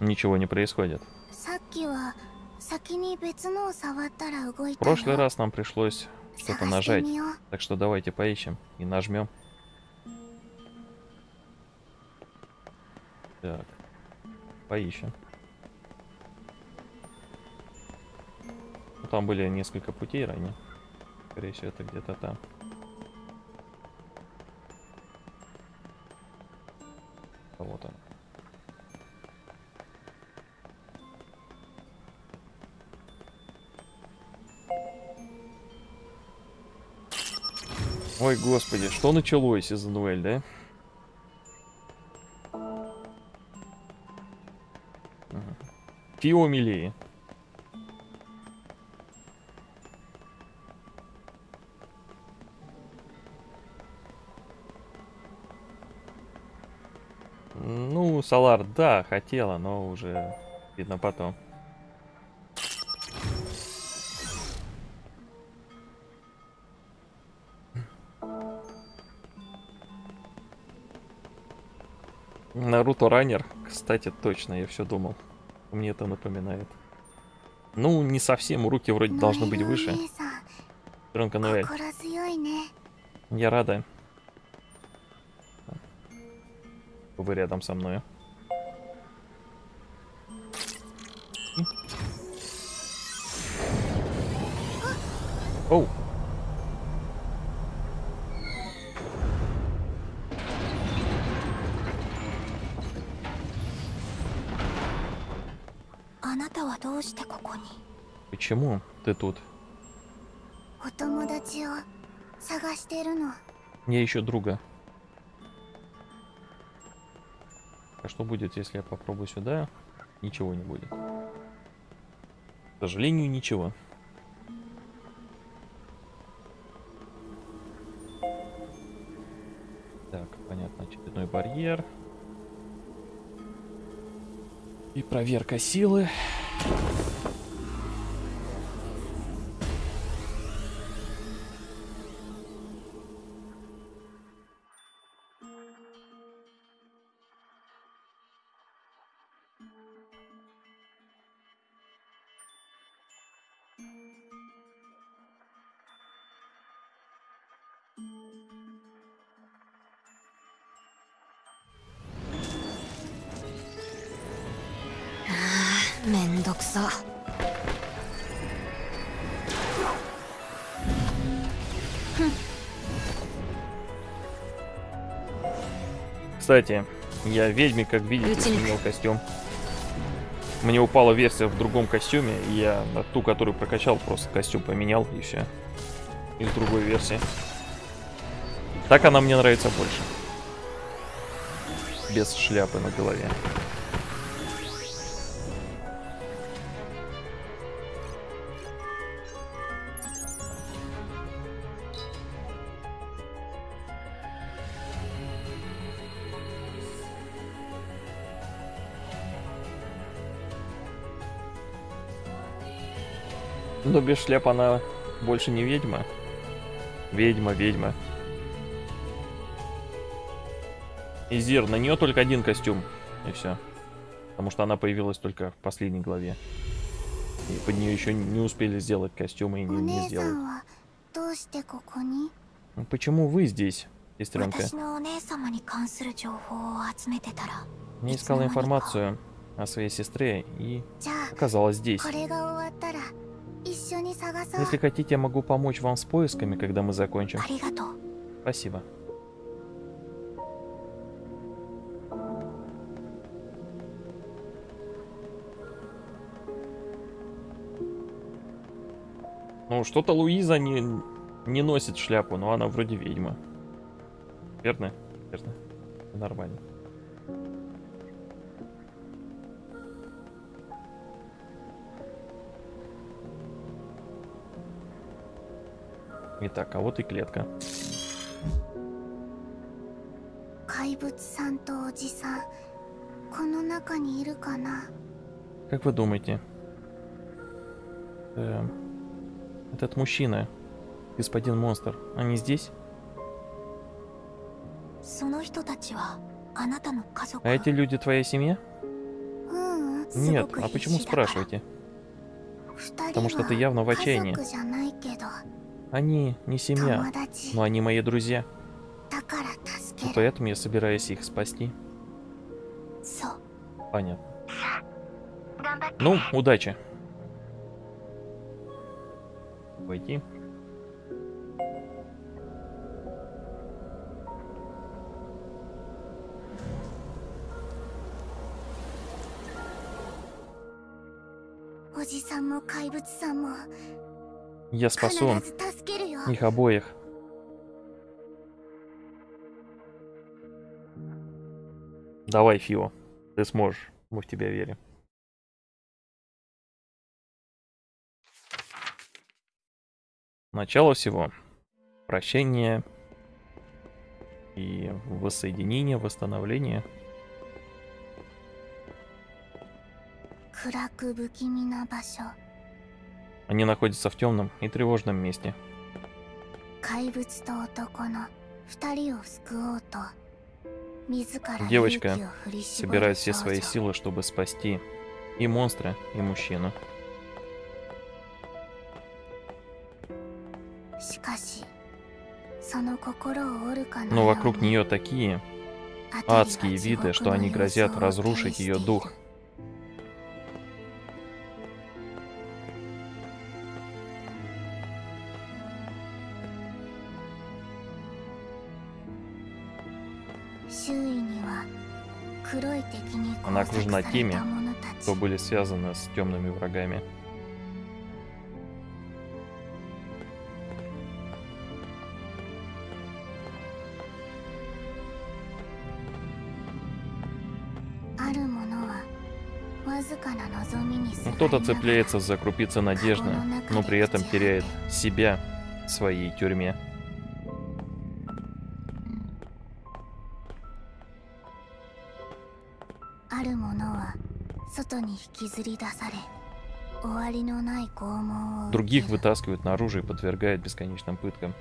Ничего не происходит. В прошлый раз нам пришлось что-то нажать, так что давайте поищем и нажмем. Так, поищем. Ну, там были несколько путей ранее. Скорее всего, это где-то там. Вот он. Ой, господи, что началось из-за Ноэль, да? Фио милее. Ну, Салар, да, хотела, но уже видно потом. Наруто Раннер, кстати, точно, я все думал. Мне это напоминает. Ну, не совсем, руки вроде должны быть выше. Сестренка Ноэль. Я рада. Вы рядом со мной. Оу. Почему ты тут? Я ищу друга. А что будет, если я попробую сюда? Ничего не будет. К сожалению, ничего. Так, понятно, очередной барьер. И проверка силы. Кстати, я ведьме, как видите, сменил костюм. Мне упала версия в другом костюме, и я ту, которую прокачал, просто костюм поменял и все. Из другой версии. Так она мне нравится больше. Без шляпы на голове. Но без шляп она больше не ведьма. Ведьма. Изир, на нее только один костюм. И все. Потому что она появилась только в последней главе. И под нее еще не успели сделать костюмы и не сделали. Почему вы здесь, сестренка? Я искала информацию о своей сестре и оказалась здесь. Если хотите, я могу помочь вам с поисками, когда мы закончим. Спасибо. Ну, что-то Луиза не носит шляпу, но она вроде ведьма. Верно? Верно. Нормально. Итак, а вот и клетка. Как вы думаете? Этот мужчина, господин монстр, они здесь? А эти люди твоя семья? Нет, а почему спрашиваете? Потому что ты явно в отчаянии. Они не семья, но они мои друзья. И поэтому я собираюсь их спасти. Понятно. Ну, удачи. Пойти. Я спасу их обоих. Давай, Фио, ты сможешь, мы в тебя верим. Начало всего. Прощение и воссоединение, восстановление. Они находятся в темном и тревожном месте. Девочка собирает все свои силы, чтобы спасти и монстра, и мужчину. Но вокруг нее такие адские виды, что они грозят разрушить ее дух. Она окружена теми, кто были связаны с темными врагами. Кто-то цепляется за крупицы надежды, но при этом теряет себя в своей тюрьме. Других вытаскивают наружу и подвергают бесконечным пыткам.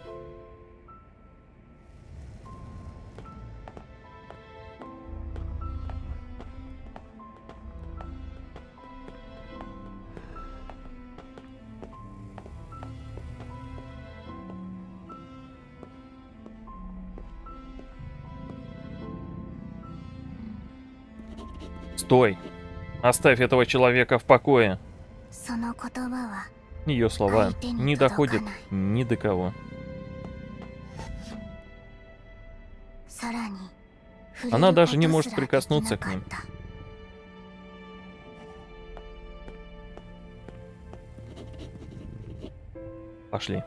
Стой! Оставь этого человека в покое! Ее слова не доходят ни до кого. Она даже не может прикоснуться к ним. Пошли.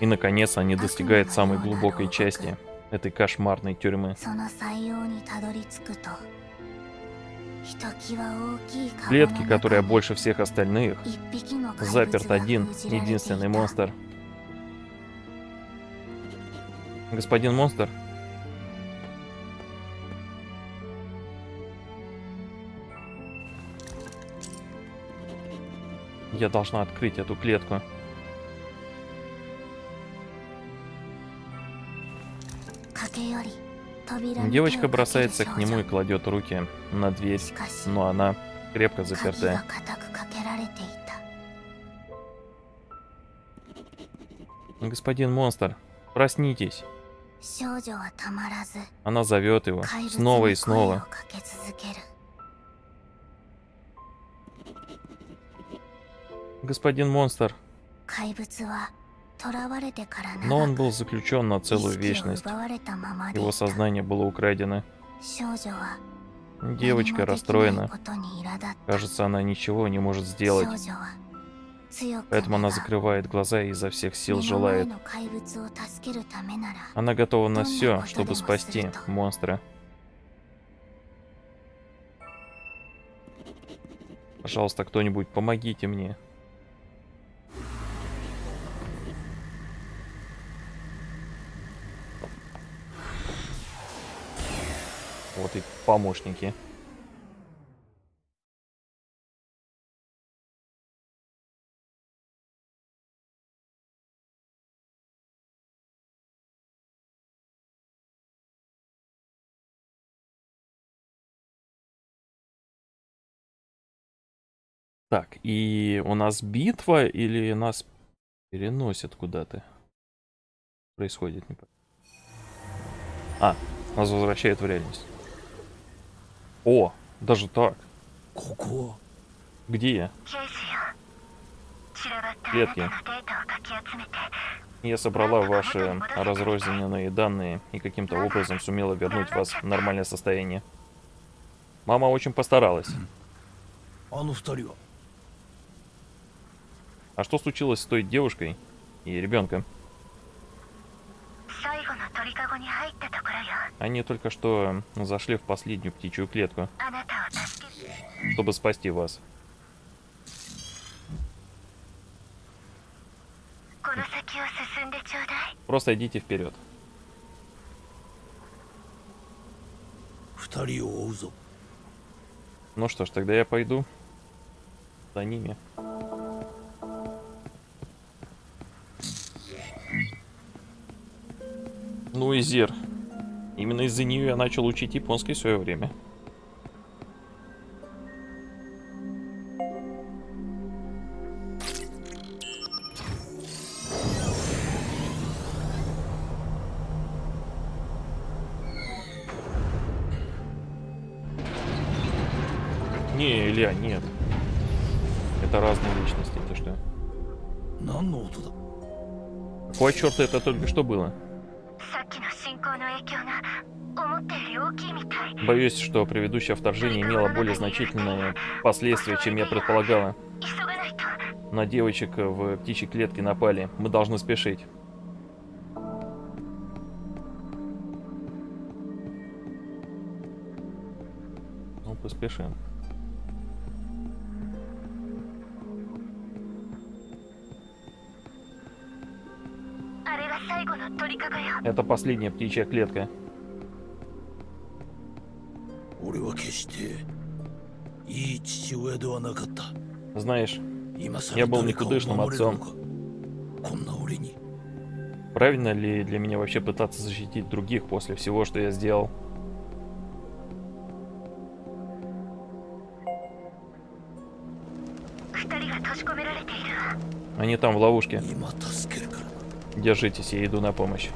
И, наконец, они достигают самой глубокой части этой кошмарной тюрьмы. В клетке, которая больше всех остальных, заперт один, единственный монстр. Господин монстр? Я должна открыть эту клетку. Девочка бросается к нему и кладет руки на дверь, но она крепко заперта. Господин монстр, проснитесь. Она зовет его снова и снова. Господин монстр. Но он был заключен на целую вечность. Его сознание было украдено. Девочка расстроена. Кажется, она ничего не может сделать. Поэтому она закрывает глаза и изо всех сил желает. Она готова на все, чтобы спасти монстра. Пожалуйста, кто-нибудь, помогите мне. Вот и помощники. Так, и у нас битва или нас переносят куда-то? Происходит непонятно. А, нас возвращает в реальность. О, даже так. Ку-ку. Где я? Клетки. Я собрала ваши разрозненные данные и каким-то образом сумела вернуть вас в нормальное состояние. Мама очень постаралась. А что случилось с той девушкой и ребенком? Они только что зашли в последнюю птичью клетку, чтобы спасти вас. Просто идите вперед. Ну что ж, тогда я пойду за ними. Ну и Зир. Именно из-за нее я начал учить японский в свое время. Не, Илья, нет. Это разные личности, это что? Какой черт это только что было? Боюсь, что предыдущее вторжение имело более значительные последствия, чем я предполагала. На девочек в птичьей клетке напали. Мы должны спешить. Ну, поспешим. Это последняя птичья клетка. Знаешь, я был никудышным отцом. Правильно ли для меня вообще пытаться защитить других после всего, что я сделал? Они там в ловушке. Держитесь, я иду на помощь.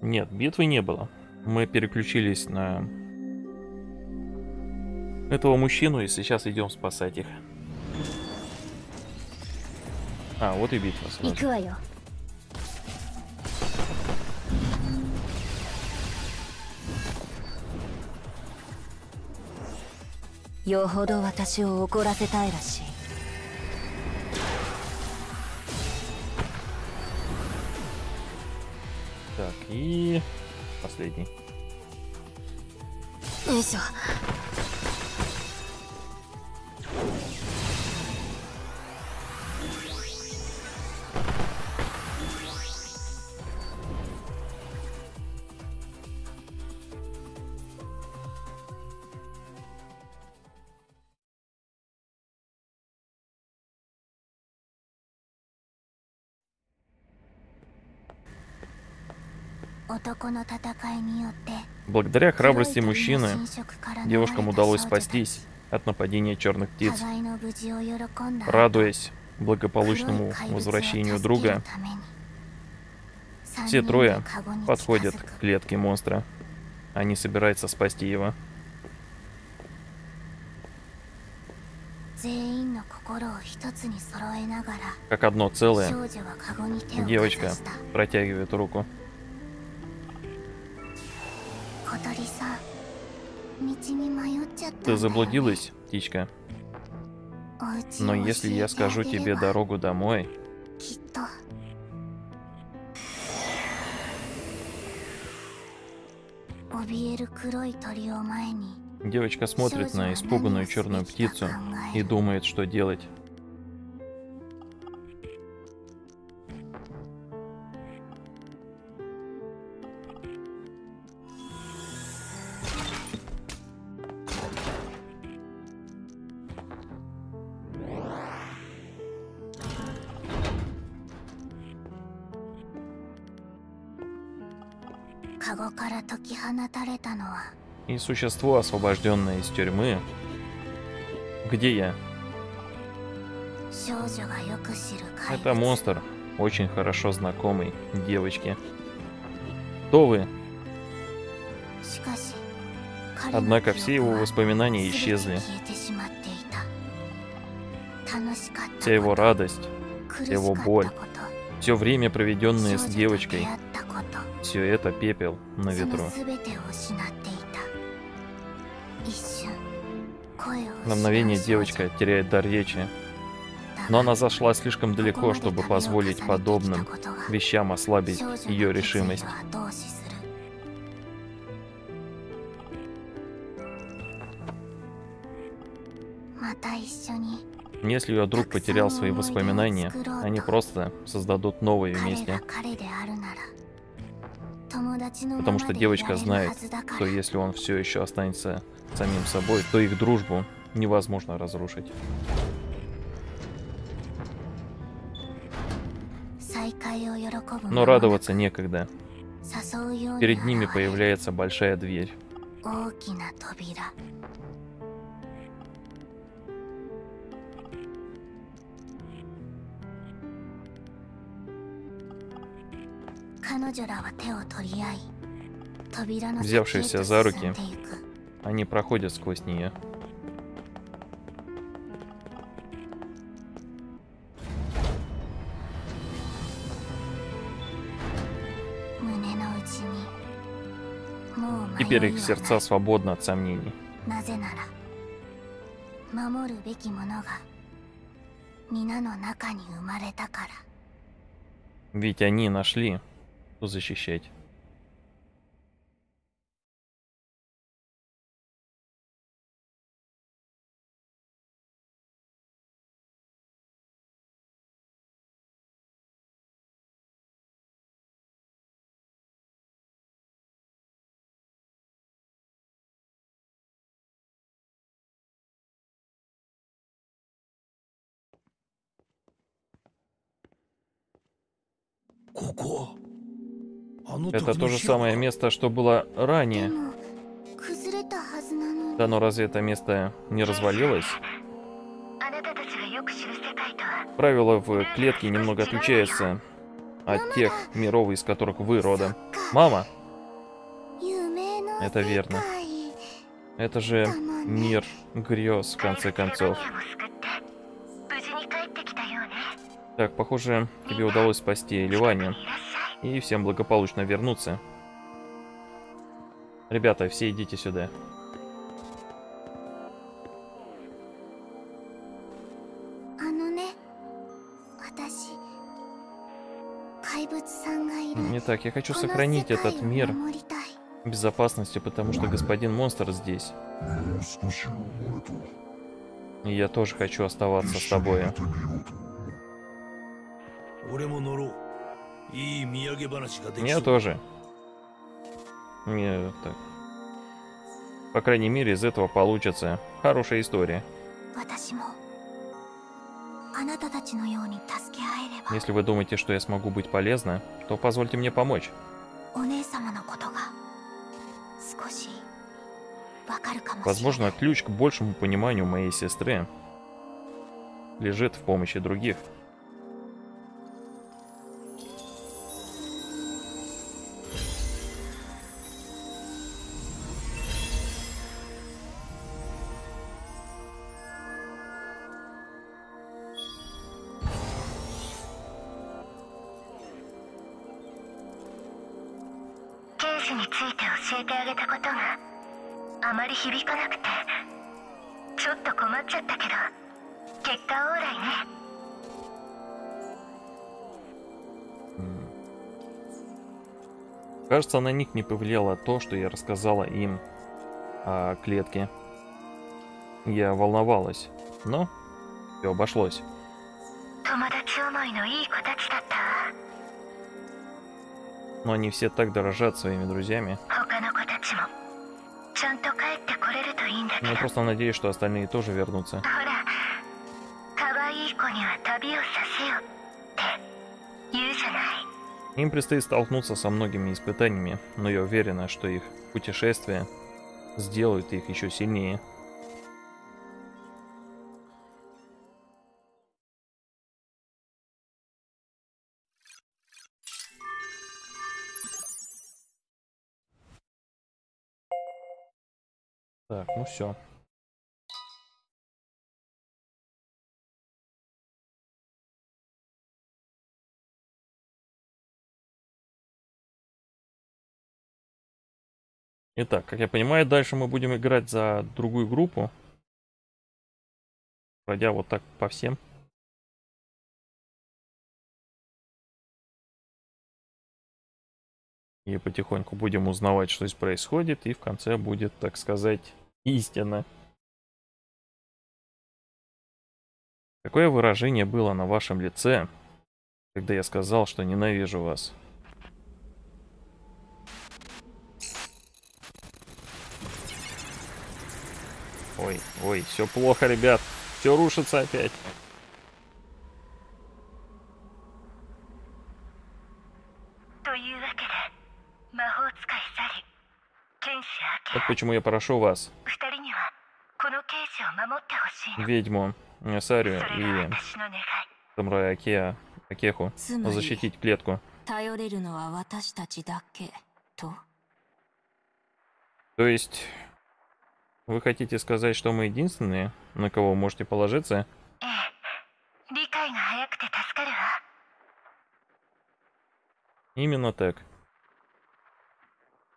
Нет, битвы не было. Мы переключились на этого мужчину и сейчас идем спасать их. А, вот и битва. Сразу. Так, и последний. Благодаря храбрости мужчины девушкам удалось спастись от нападения черных птиц. Радуясь благополучному возвращению друга, все трое подходят к клетке монстра. Они собираются спасти его. Как одно целое, девочка протягивает руку. Ты заблудилась, птичка. Но если я скажу тебе дорогу домой, девочка смотрит на испуганную черную птицу и думает, что делать. И существо, освобожденное из тюрьмы. Где я? Это монстр, очень хорошо знакомый девочке. Кто вы? Однако все его воспоминания исчезли. Вся его радость, вся его боль, все время, проведенное с девочкой, все это пепел на ветру. На мгновение девочка теряет дар речи, но она зашла слишком далеко, чтобы позволить подобным вещам ослабить ее решимость. Если ее друг потерял свои воспоминания, они просто создадут новые вместе. Потому что девочка знает, что если он все еще останется самим собой, то их дружбу невозможно разрушить. Но радоваться некогда. Перед ними появляется большая дверь. Взявшиеся за руки, они проходят сквозь нее. Теперь их сердца свободны от сомнений. Ведь они нашли, что защищать. Это то же самое место, что было ранее. Да, но разве это место не развалилось? Правила в клетке немного отличаются от тех миров, из которых вы родом. Мама! Это верно. Это же мир грез, в конце концов. Так, похоже, тебе удалось спасти Ливане и всем благополучно вернуться. Ребята, все идите сюда. Итак, я хочу сохранить этот мир безопасности, потому что господин монстр здесь. И я тоже хочу оставаться с тобой. Я тоже. Мне так. По крайней мере, из этого получится хорошая история. Если вы думаете, что я смогу быть полезна, то позвольте мне помочь. Возможно, ключ к большему пониманию моей сестры лежит в помощи других. Кажется, на них не повлияло то, что я рассказала им о клетке. Я волновалась, но все обошлось. Но они все так дорожат своими друзьями. Я просто надеюсь, что остальные тоже вернутся. Им предстоит столкнуться со многими испытаниями, но я уверена, что их путешествия сделают их еще сильнее. Так, ну все. Итак, как я понимаю, дальше мы будем играть за другую группу, пройдя вот так по всем. И потихоньку будем узнавать, что здесь происходит, и в конце будет, так сказать, истина. Какое выражение было на вашем лице, когда я сказал, что ненавижу вас? Ой, ой, все плохо, ребят. Все рушится опять. Вот почему я прошу вас, ведьму Сарию и самурая Акеху, защитить клетку. То есть... Вы хотите сказать, что мы единственные, на кого вы можете положиться? Именно так.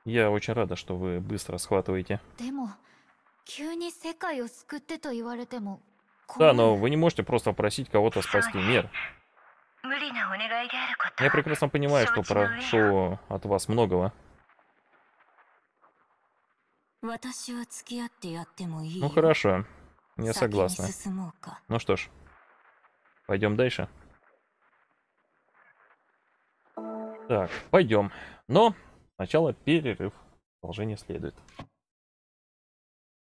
Я очень рада, что вы быстро схватываете. Да, но вы не можете просто просить кого-то спасти мир. Я прекрасно понимаю, что прошу от вас многого. Ну хорошо, я согласна. Ну что ж, пойдем дальше. Так, пойдем. Но сначала перерыв. Продолжение следует.